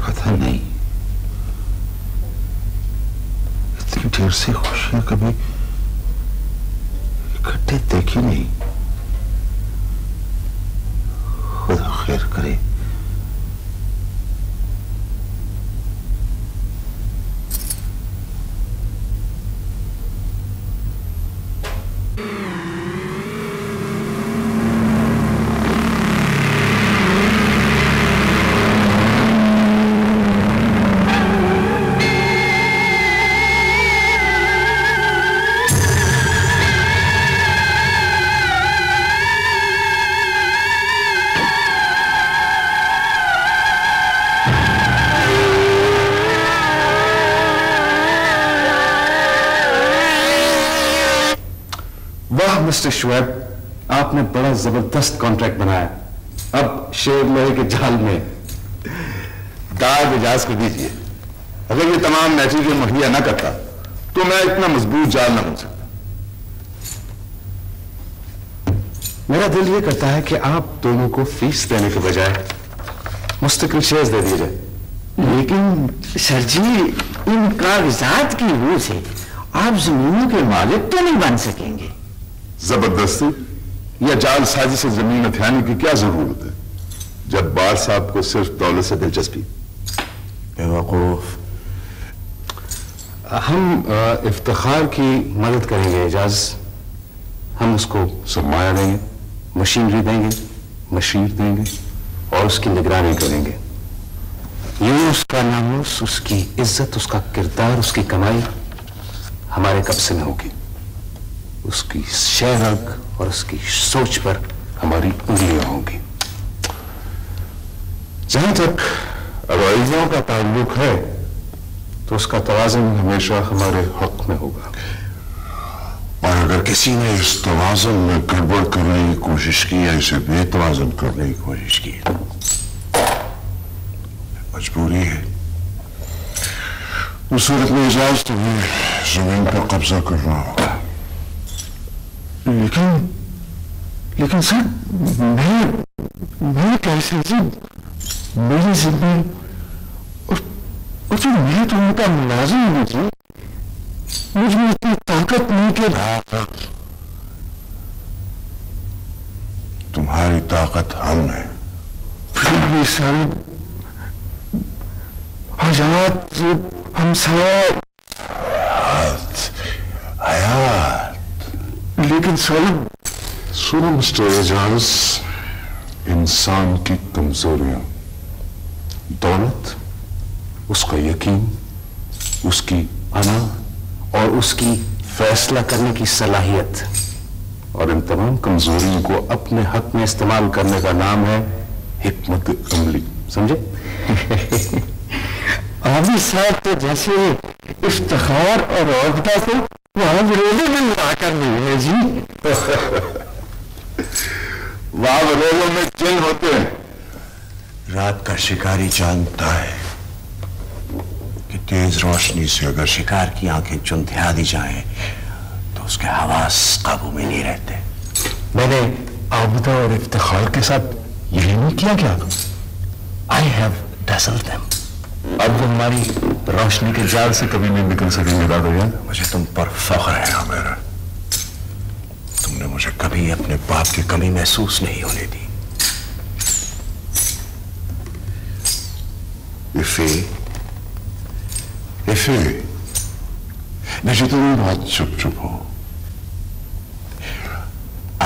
पता नहीं, इतनी देर से खुशियां कभी इकट्ठे देखी नहीं। खुदा खैर करे। मिस्टर शुएब, आपने बड़ा जबरदस्त कॉन्ट्रैक्ट बनाया। अब शेर लोहे के जाल में दाग इजाज कर दीजिए। अगर ये तमाम मैचेज जो मुहैया ना करता तो मैं इतना मजबूत जाल ना बन सकता। मेरा दिल ये करता है कि आप दोनों को फीस देने के बजाय मुस्तकिल शेयर्स दे दिए जाए। लेकिन सर जी, इन कागजात की वजह से आप जमीनों के मालिक तो नहीं बन सकेंगे। जबरदस्ती या जाल साजी से जमीन हथियाने की क्या जरूरत है जब बार साहब को सिर्फ दौलत से दिलचस्पी। बेवकूफ, हम इफ्तिखार की मदद करेंगे एजाज। हम उसको सरमाया देंगे, मशीनरी देंगे, मशीर देंगे और उसकी निगरानी करेंगे। यूं उसका नामूस, उसकी इज्जत, उसका किरदार, उसकी कमाई हमारे कब्जे में होगी। उसकी शहरग और उसकी सोच पर हमारी उंगलियां होंगी। जहां तक रवैयों का ताल्लुक है तो उसका तवाज़ुन हमेशा हमारे हक में होगा। और अगर किसी ने इस तवाज़ुन में गड़बड़ करने की कोशिश की या इसे बेतवाज़ुन करने की कोशिश की, मजबूरी है। उस सूरत में एजाज तुम्हें जमीन पर कब्जा करना होगा। लेकिन लेकिन सर, मैं मैं कैसे जी, मेरी जिंदगी और और मैं तो उनका मुलाजिम हूँ जी। मुझ में इतनी ताकत नहीं के ताकत। तुम्हारी ताकत हम है। फिर भी सर, हयात हम सब हयात। लेकिन सर, सुनो मिस्टर एजाज, इंसान की कमजोरियां, दौलत, उसका यकीन, उसकी अना और उसकी फैसला करने की सलाहियत और इन तमाम कमजोरियों को अपने हक में इस्तेमाल करने का नाम है हिकमत अमली। समझे? आमिर साहब तो जैसे इफ्तिखार और रौबता से वहां विरोधी में लाकर नहीं है जी। वहां विरोधों में चिल होते हैं। रात का शिकारी जानता है कि तेज रोशनी से अगर शिकार की आंखें चुंधिया दी जाएं तो उसके हवास काबू में नहीं रहते। मैंने आबदा और इफ्तिखार के साथ यही नहीं किया क्या? I have dazzled them. अब वो हमारी रोशनी के जाल से कभी नहीं निकल सकेंगे। दादो यार, मुझे तुम पर फख्र है आमिर। तुमने मुझे कभी अपने बाप की कमी महसूस नहीं होने दी। इफे, इफे, नहीं तुम बहुत चुप चुप हो।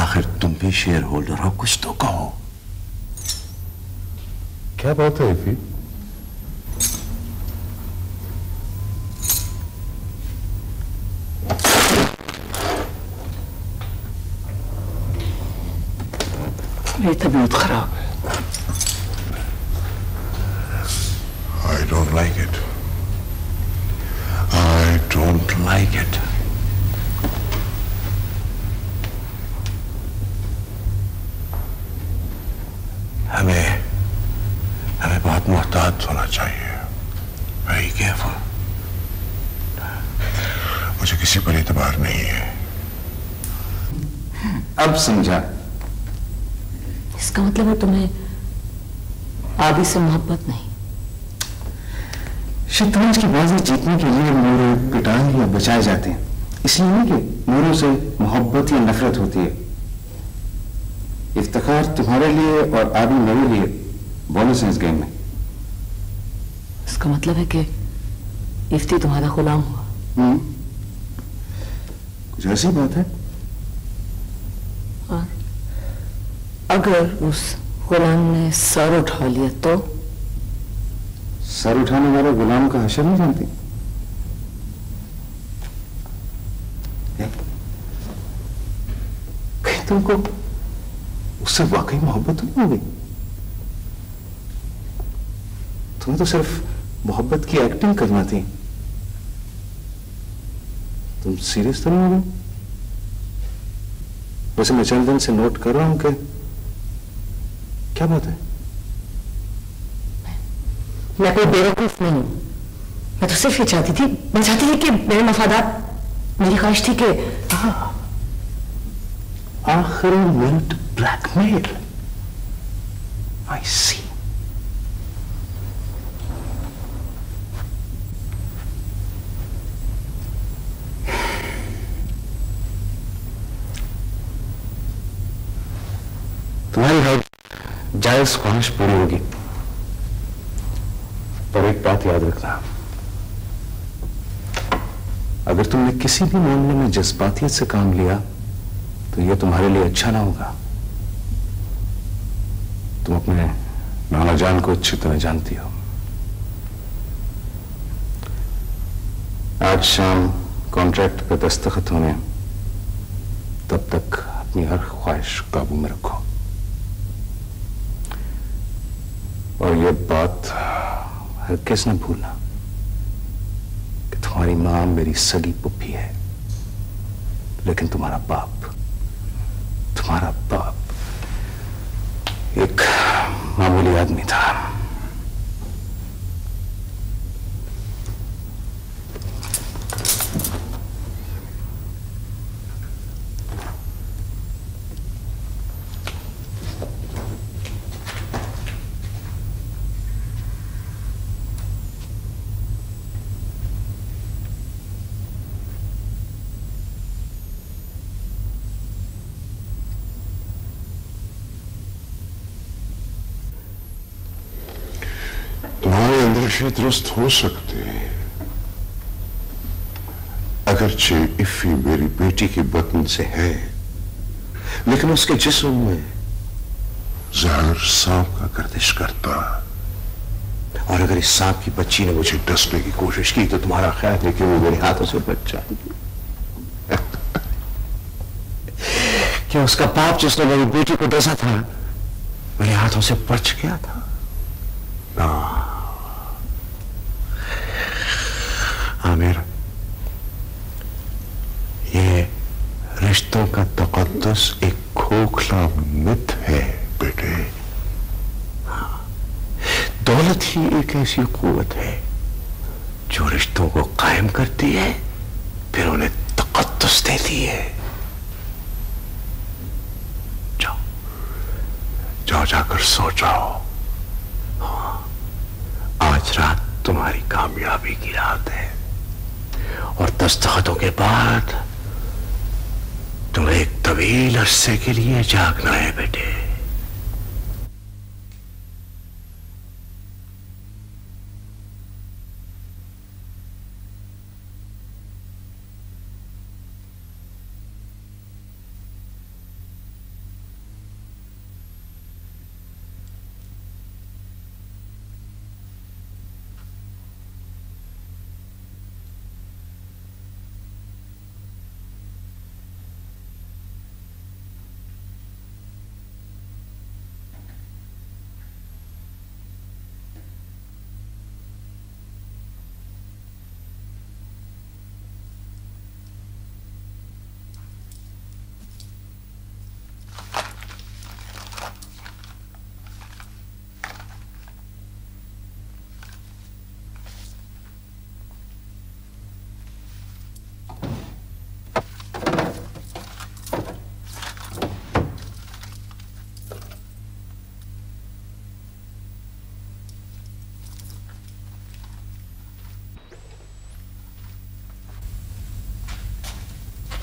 आखिर तुम भी शेयर होल्डर हो, कुछ तो कहो। क्या बात है इफी? मेरी तबीयत खराब है। I don't like it. I don't like it. हमें हमें बहुत मुहतात होना चाहिए। Very careful. मुझे किसी पर एतबार नहीं है। अब समझा। इसका मतलब है तुम्हें आदि से मोहब्बत नहीं। शतरंज की बाजी जीतने के लिए मोरे पिटाए या बचाए जाते हैं, इसलिए नहीं कि मोरों से मोहब्बत या नफरत होती है। इफ्तिखार तुम्हारे लिए और आदि मेरे लिए बोनस है इस गेम में। इसका मतलब है कि इफ्ती तुम्हारा गुलाम हुआ। कुछ ऐसी बात है। और अगर उस गुलाम ने सर उठा लिया तो? सर उठाने वाले गुलाम का हशर नहीं जानती। कहीं तुमको उससे वाकई मोहब्बत नहीं हो गई? तुम्हें तो सिर्फ मोहब्बत की एक्टिंग करना थी। तुम सीरियस तो नहीं हो गए? वैसे मैं चंद दिन से नोट कर रहा हूं कि क्या बात है? मैं कोई बेवकूफ नहीं हूं। मैं तो सिर्फ ये चाहती थी, मैं चाहती थी कि मेरे मफादात, मेरी ख्वाहिश थी कि आखिरी मिनट ब्लैकमेल। आई सी। तुम्हारी हर जायज ख्वाहिश पूरी होगी, पर एक बात याद रखना, अगर तुमने किसी भी मामले में जज्बातियत से काम लिया तो यह तुम्हारे लिए अच्छा ना होगा। तुम अपने नाना जान को अच्छी तरह जानती हो। आज शाम कॉन्ट्रैक्ट पर दस्तखत होने, तब तक अपनी हर ख्वाहिश काबू में रखो। और ये बात हर किस न भूलना कि तुम्हारी मां मेरी सगी पुप्पी है, लेकिन तुम्हारा बाप, तुम्हारा बाप एक मामूली आदमी था। दुरुस्त हो सकते हैं, अगरचे इफ़ी मेरी बेटी के बदन से है, लेकिन उसके जिस्म में जहर सांप का गर्दिश करता, और अगर इस सांप की बच्ची ने मुझे डसने की कोशिश की तो तुम्हारा ख्याल है कि वो मेरे हाथों से बच जाएगी। कि उसका पाप जिसने मेरी बेटी को डसा था मेरे हाथों से बच गया था। ना आमिर, ये रिश्तों का तकद्दस एक खोखला मिथ है बेटे। दौलत ही एक ऐसी कुव्वत है जो रिश्तों को कायम करती है फिर उन्हें तकद्दस देती है। जाओ जाओ जाकर सो जाओ। हाँ, आज रात तुम्हारी कामयाबी की रात है और दस्तखतों के बाद तुम्हें एक तवील अरसे के लिए जागना है बेटे।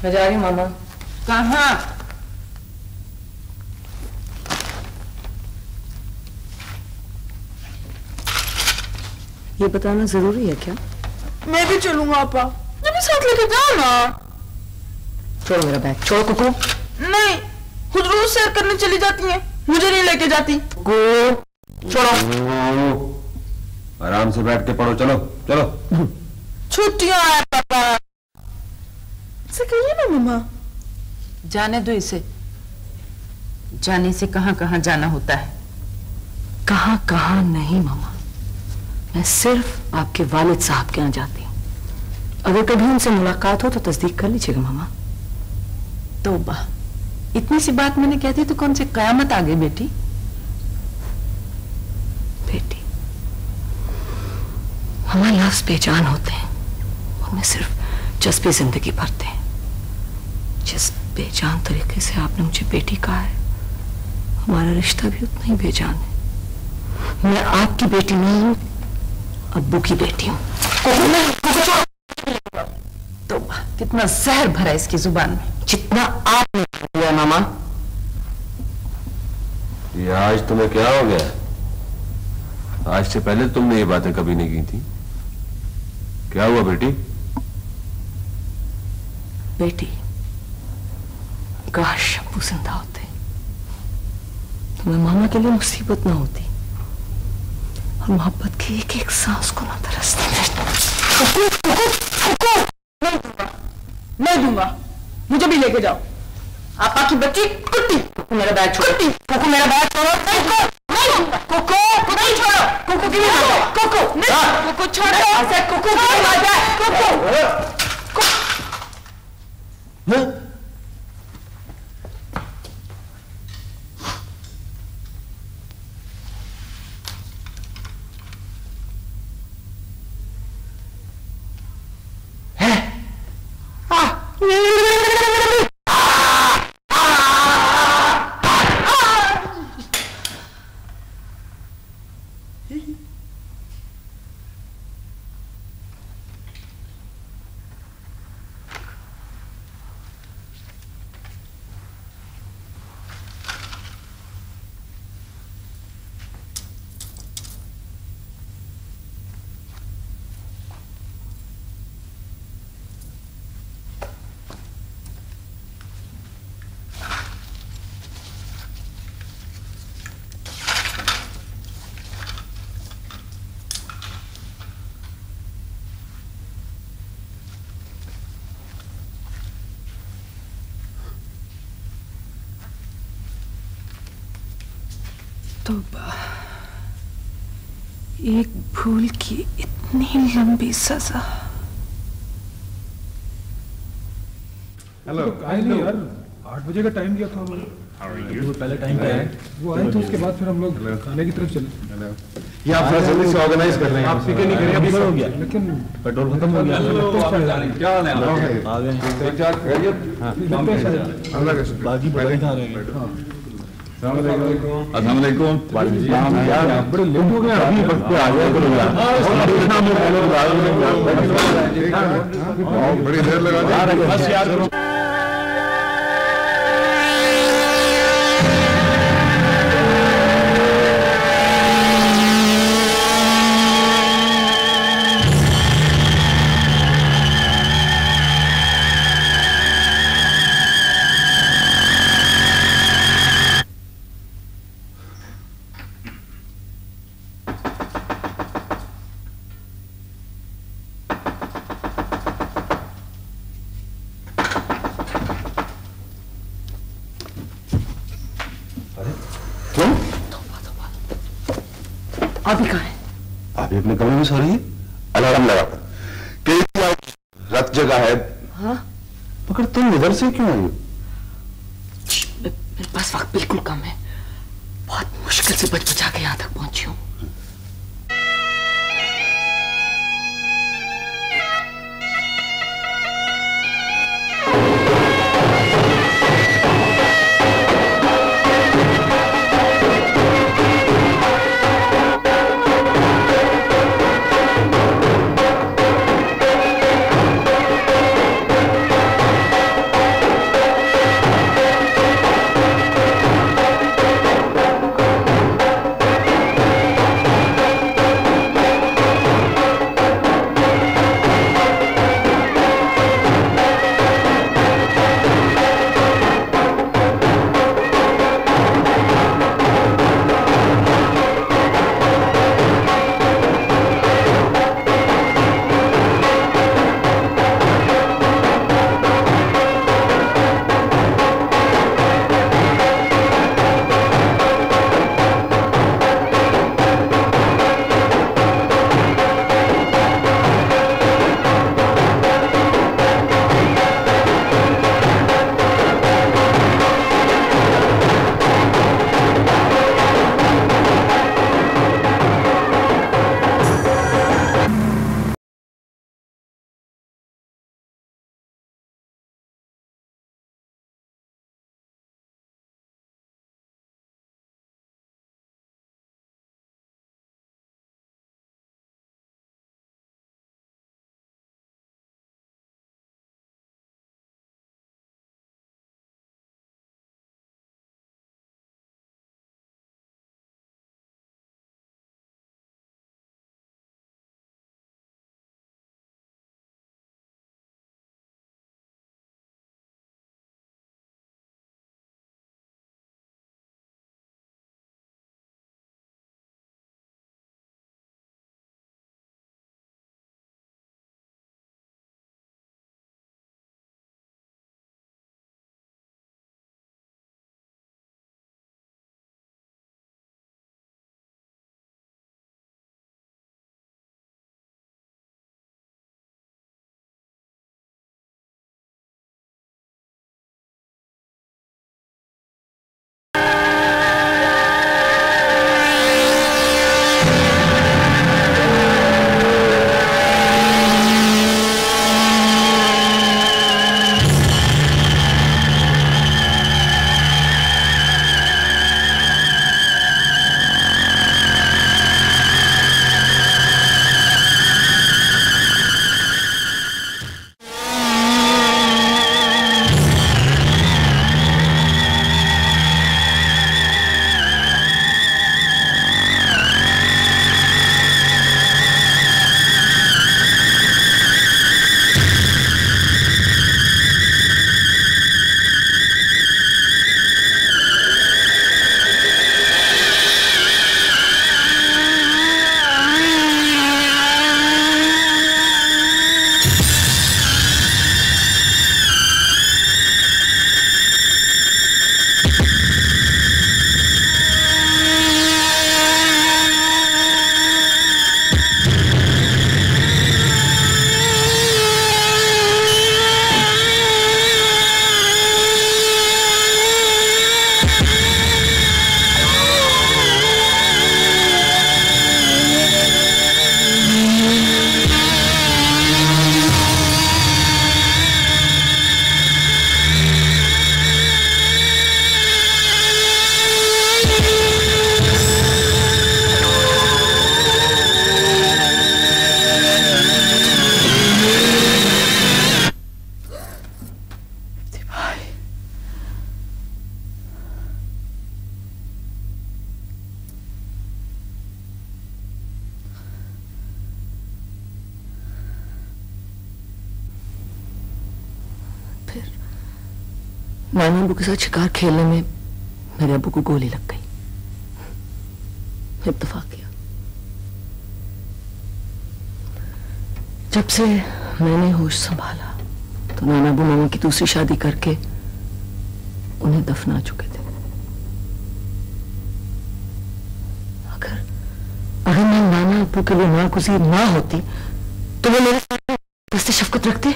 मैं जा रही हूँ मामा। कहाँ? ये बताना जरूरी है क्या? मैं भी चलूंगा आपा। तुम्हें साथ लेके जाओ ना। छोड़ो मेरा बैग। छोड़ो कुकू। नहीं, खुद रोज सैर करने चली जाती है, मुझे नहीं लेके जाती। छोड़ो। आराम से बैठ के पढ़ो। चलो चलो। छुट्टियाँ हैं पापा। कहिए ना मम्मा। जाने दो इसे। जाने से कहां कहां जाना होता है। कहां कहां नहीं मम्मा, मैं सिर्फ आपके वालिद साहब के यहां जाती हूं। अगर कभी उनसे मुलाकात हो तो तस्दीक कर लीजिएगा मम्मा। तौबा, इतनी सी बात मैंने कह दी तो कौन सी कयामत आ गई बेटी। बेटी, हमारे लफ्ज बेजान होते हैं, उनमें सिर्फ जज्बे जिंदगी भरते हैं। जिस बेजान तरीके से आपने मुझे बेटी कहा है, हमारा रिश्ता भी उतना ही बेजान है। मैं आपकी बेटी नहीं हूँ, अब्बू की बेटी हूँ। तो कितना जहर भरा इसकी जुबान में, जितना आपने किया मामा। ये आज तुम्हें क्या हो गया? आज से पहले तुमने ये बातें कभी नहीं की थी। क्या हुआ बेटी? बेटी, काश अब्बू जिंदा होते, तुम्हें मामा के लिए मुसीबत ना होती और मोहब्बत की एक एक सांस को ना तरसते। नहीं दूंगा, नहीं दूंगा, मुझे भी लेके जाओ। आपा की बच्ची कुत्ती। मेरा बैग छोड़ो। कुकू, मेरा बैग छोड़ो। नहीं दूंगा। कुकू, नहीं छोड़ो। कुकू की कुकू नहीं कुकू छोड़ो। कुकू कुकू है? है? आ, तौबा, एक भूल की इतनी लंबी सजा। हेलो, नहीं यार, आठ बजे का टाइम दिया था हमने। वो पहले टाइम क्या है? वो आए तो उसके बाद फिर हम लोग खाने की तरफ चले। ये आप थोड़ा जल्दी से ऑर्गेनाइज कर रहे हैं। आप पीके नहीं करें, अभी हो गया। लेकिन पेट्रोल खत्म हो गया। क्या है? आ गए। इंतजार करिए। बाकी पहले खा रहे हैं। अस्सलामुअलैकुम। यार बड़े लेट हो गए, अभी वक्त पे आ गया करो यार, बड़ी देर लगा दी। बस यार सो रही है, अलार्म लगा कई रात जगह है। हाँ मगर तुम इधर से क्यों आई हो? मेरे पास वक्त बिल्कुल कम है, बहुत मुश्किल से बच बचा के यहाँ तक पहुंची हूँ। फिर मायमून अबू के साथ शिकार खेलने में मेरे अबू को गोली लग गई। इत्तफाक किया। जब से मैंने होश संभाला तो मैंने अबू मामा की दूसरी शादी करके उन्हें दफना चुके थे। अगर अगर मैं नाना अबू के लिए नागुज़ीर ना होती तो वो मेरे साथ बस्ते शफकत रखते?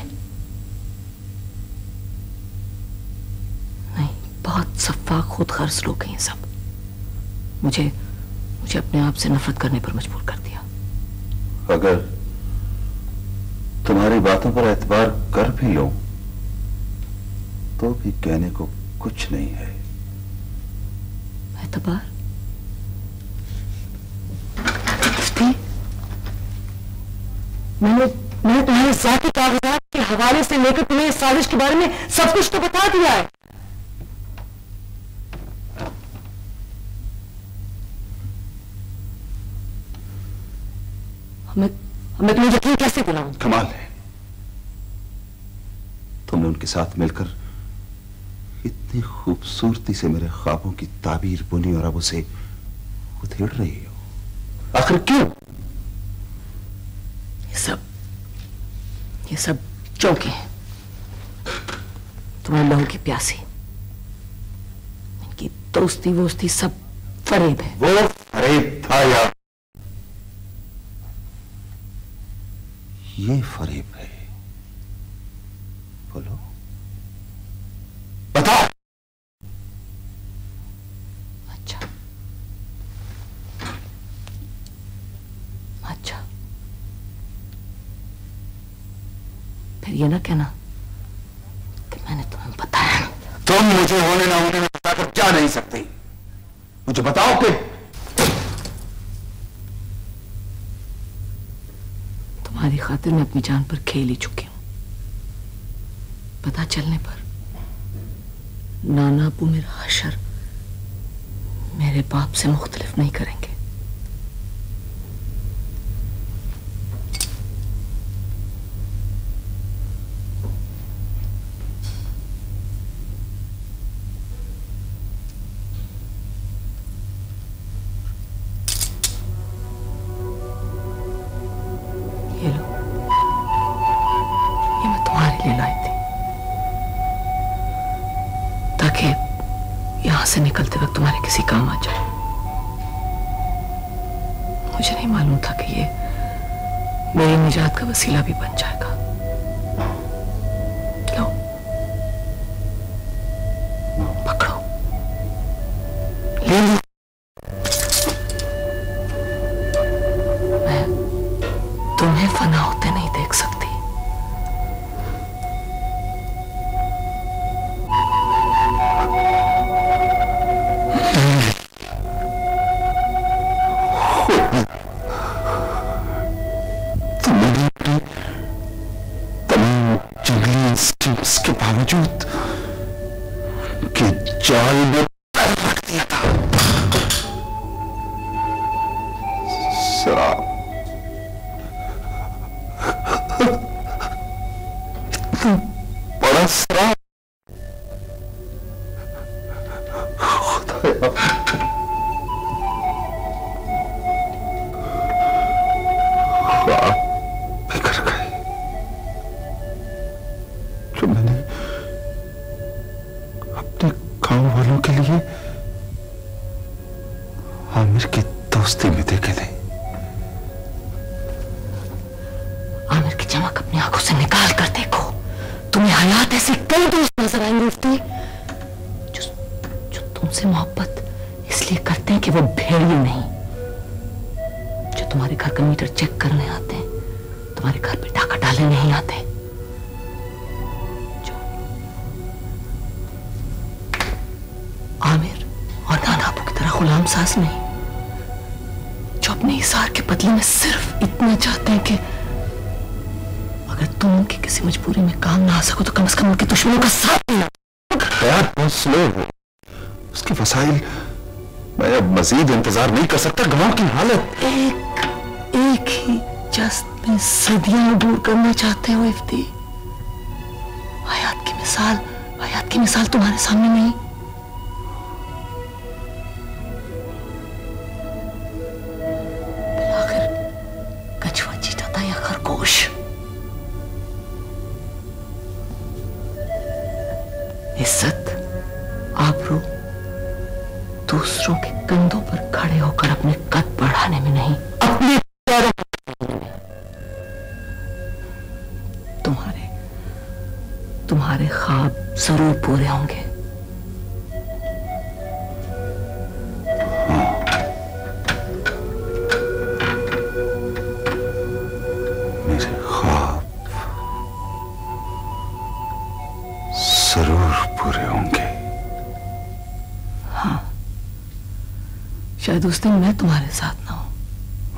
नहीं, बहुत सफाक खुद गर्ज लोग हैं सब। मुझे मुझे अपने आप से नफरत करने पर मजबूर कर दिया। अगर तुम्हारी बातों पर एतबार कर भी लूं तो भी कहने को कुछ नहीं है। एतबार? मैंने मैंने तुम्हारे जाती कागजात के हवाले से लेकर तुम्हें इस साजिश के बारे में सब कुछ तो बता दिया है। हमें हमें तुम्हें यकीन कैसे दिलाऊं? कमाल है, तुमने उनके साथ मिलकर इतनी खूबसूरती से मेरे ख्वाबों की ताबीर बुनी और अब उसे उधेड़ रही हो। आखिर क्यों? ये सब ये सब चौके हैं। तुम्हारे लहू की प्यासी, इनकी दोस्ती वोस्ती सब फरेब है। वो फरेब था यार, ये फरेब है। बोलो, बताओ। अच्छा अच्छा फिर ये ना कहना कि मैंने तुम्हें बताया। तुम मुझे होने ना होने में बताकर जा नहीं सकती। मुझे बताओ कि तुम्हारी खातिर मैं अपनी जान पर खेल ही चुकी हूं। पता चलने पर नाना अबू मेरा हशर मेरे बाप से मुख्तलिफ नहीं करेंगे। वसीला भी बन जाएगा। लो, पकड़ो, ले लो। मैं तुम्हें फना होते नहीं देख सकती। इंतजार नहीं कर सकता। गांव की हालत एक एक ही जस्त में सदियां दूर करना चाहते हो इफ्ती। हयात की मिस मिसाल, हयात की मिसाल तुम्हारे सामने नहीं। आखिर कछुआ जीता था या खरगोश? इज्जत, आबरू दूसरों के कंधों पर खड़े होकर अपने कद बढ़ाने में नहीं, अपने तुम्हारे ख्वाब जरूर पूरे होंगे। मेरे ख्वाब जरूर पूरे होंगे। हाँ, शायद उस दिन मैं तुम्हारे साथ ना हूं,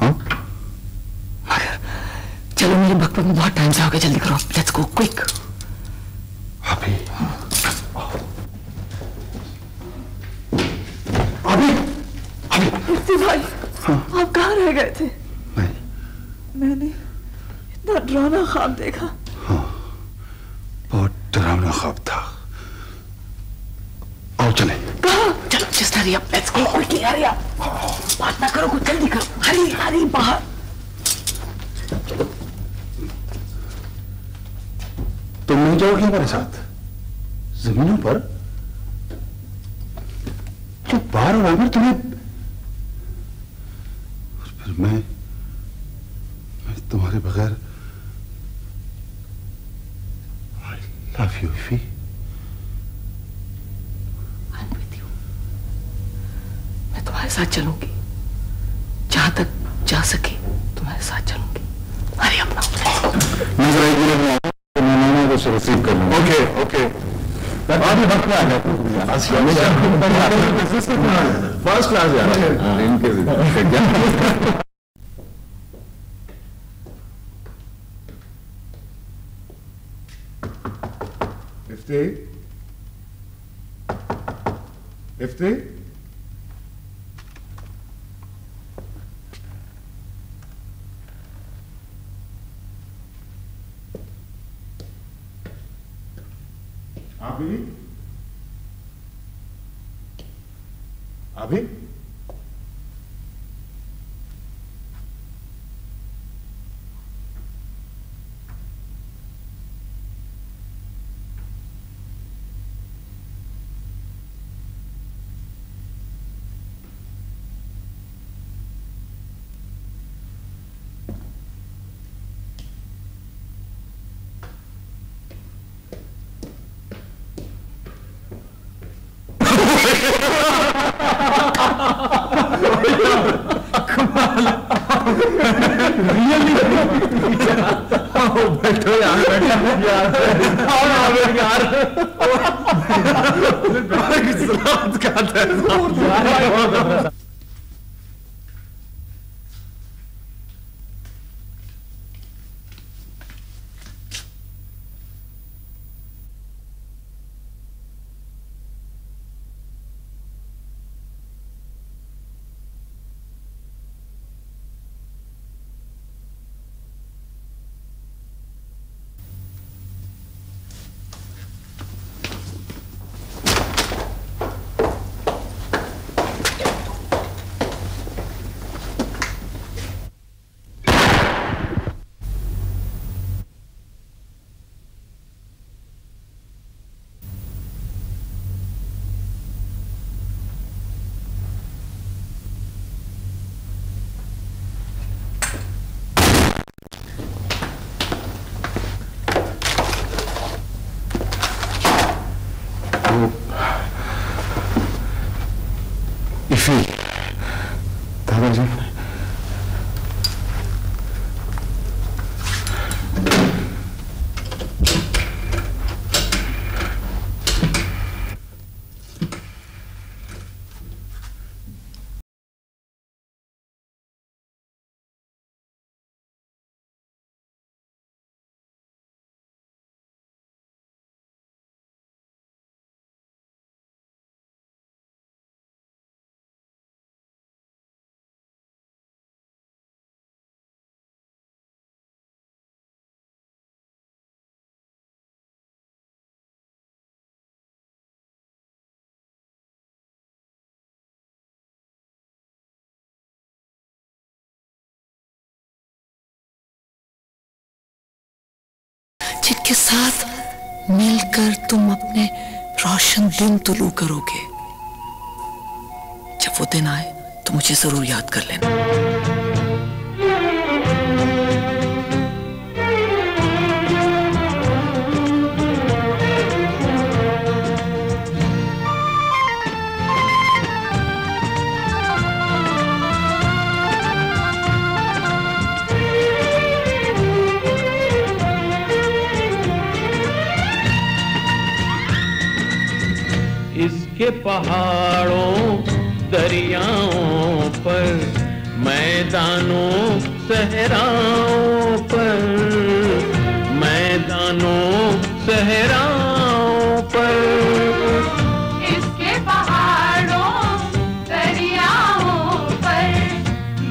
हाँ? मगर चलो, मेरे बकबक में बहुत टाइम से हो गया, जल्दी करो, लेट्स गो क्विक। आप कहाँ रह गए थे? मैं मैंने इतना डरावना ख्वाब देखा। हाँ, बहुत डरावना ख्वाब था। आओ चले। कहाँ? चलो, just hurry up, let's go, quickly hurry up। बात ना करो, कुछ जल्दी करो, हरी हरी बाहर। तुम नहीं जाओगी हमारे साथ जमीनों पर? जो बाहर और आमिर तुम्हें, मैं मैं तुम्हारे बगैर। I love you Iffi. I am with you. मैं तुम्हारे साथ चलूंगी, जहां तक जा सके तुम्हारे साथ चलूंगी। अरे अपना मैं जरा एक मिनट में को रिसीव कर लूंगा। ओके ओके, बाद में वक्त में आ गया। फर्स्ट क्लास जा रहा है इनके। इफ्ती, इफ्ती, अभी अभी बैठो यार, बैठो। दादाजी, के साथ मिलकर तुम अपने रोशन दिन तुलू करोगे। जब वो दिन आए तो मुझे जरूर याद कर लेना। इसके पहाड़ों दरियाओं पर मैदानों सहराओं पर मैदानों सहराओं पर इसके पहाड़ों दरियाओं पर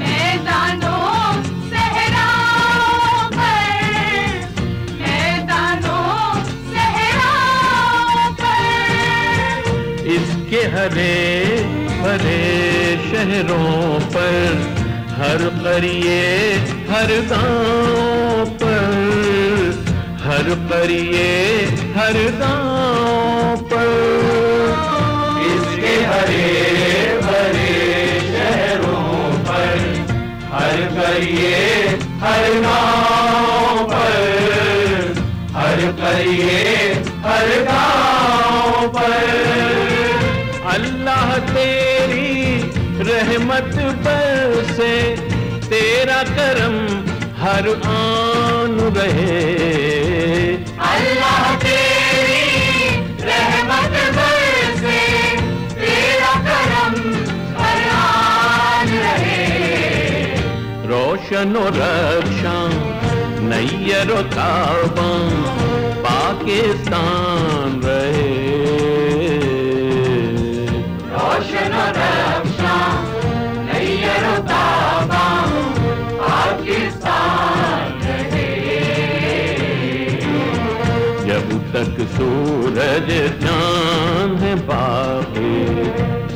मैदानों सहराओं पर मैदानों सहराओं पर इसके हरे भरे शहरों पर हर परिये हर गांव पर हर परिये हर गांव पर इसके हरे भरे शहरों पर हर परिये हर गांव पर हर परिये हर गांव पर अल्लाह तेरी रहमत बरसे तेरा करम हर आन रहे अल्लाह तेरी रहमत बरसे तेरा करम हर आन रहे रोशन और रक्षा नैयरो ताबा पाकिस्तान रहे जब तक सूरज चांद है बाकी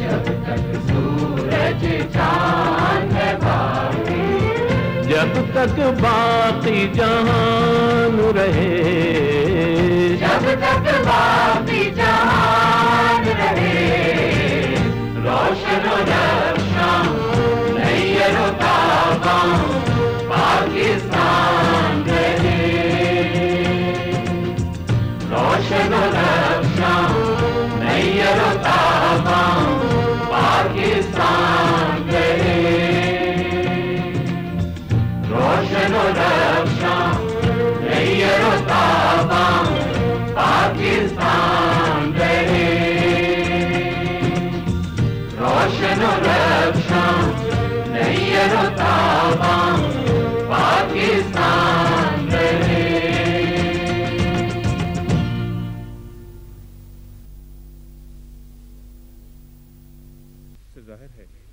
जब तक सूरज चांद है बाकी जब तक बाकी जान रहे जब तक बाकी जान रहे रोशन रक्षा नैयरो ताबा पाकिस्तान रहे रोशन रक्षा नैयरो ताबा पाकिस्तान रहे रोशन रक्षा नैयरो ताबा पाकिस्तान रहे रोशन रक्षा नैयरो ताबा पाकिस्तान रहे। जाहिर है